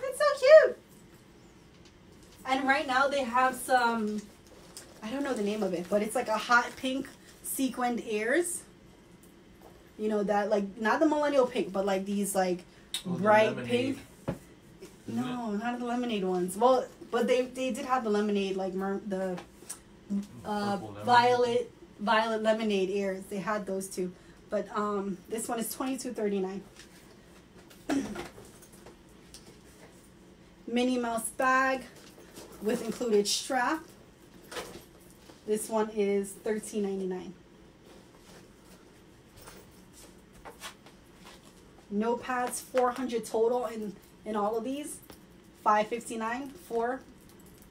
That's so cute. And right now they have some, I don't know the name of it, but it's like a hot pink sequined ears. You know, that like, not the millennial pink, but like these like, oh, bright pink. No, not the lemonade ones. Well, but they they did have the lemonade, like mer the uh, lemonade. violet violet lemonade ears. They had those two, but um, this one is twenty-two thirty-nine. Minnie Mouse bag with included strap. This one is thirteen ninety-nine. Notepads, four hundred total in in all of these, five fifty-nine, four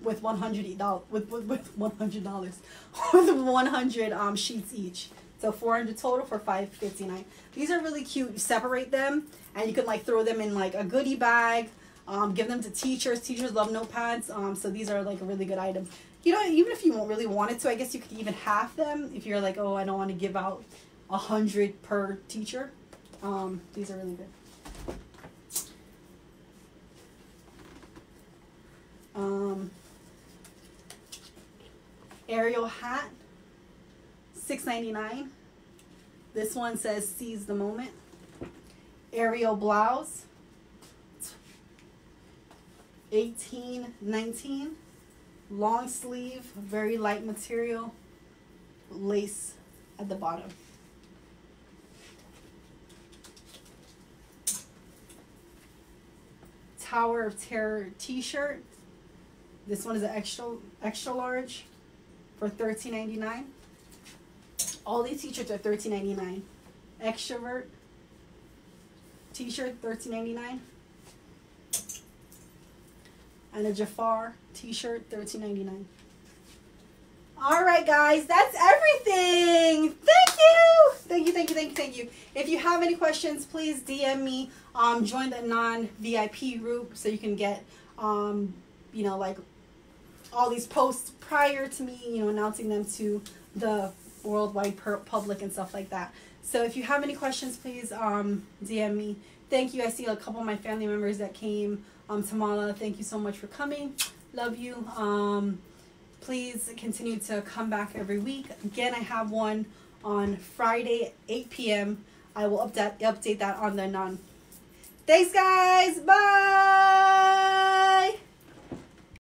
with one hundred dollars, with with, with one hundred dollars with one hundred um sheets each, so four hundred total for five fifty-nine. These are really cute. You separate them and you can like throw them in like a goodie bag, um give them to teachers. Teachers love notepads, um so these are like a really good item. You know, even if you won't really want it to, I guess you could even half them if you're like, oh, I don't want to give out a hundred per teacher. Um, these are really good. Um, Ariel hat, six ninety-nine. This one says seize the moment. Ariel blouse, eighteen nineteen. Long sleeve, very light material, lace at the bottom. Tower of Terror t-shirt. This one is an extra extra large for thirteen ninety-nine. All these t-shirts are thirteen ninety-nine. Extrovert t-shirt thirteen ninety-nine. And a Jafar t-shirt thirteen ninety-nine. All right, guys, that's everything. Thank you. Thank you, thank you, thank you, thank you. If you have any questions, please D M me. Um, join the non V I P group so you can get, um, you know, like all these posts prior to me, you know, announcing them to the worldwide public and stuff like that. So if you have any questions, please um, D M me. Thank you. I see a couple of my family members that came. Um, Tamala, thank you so much for coming. Love you. Um, Please continue to come back every week. Again, I have one on Friday, eight P M I will update update that on the INON. Thanks, guys. Bye.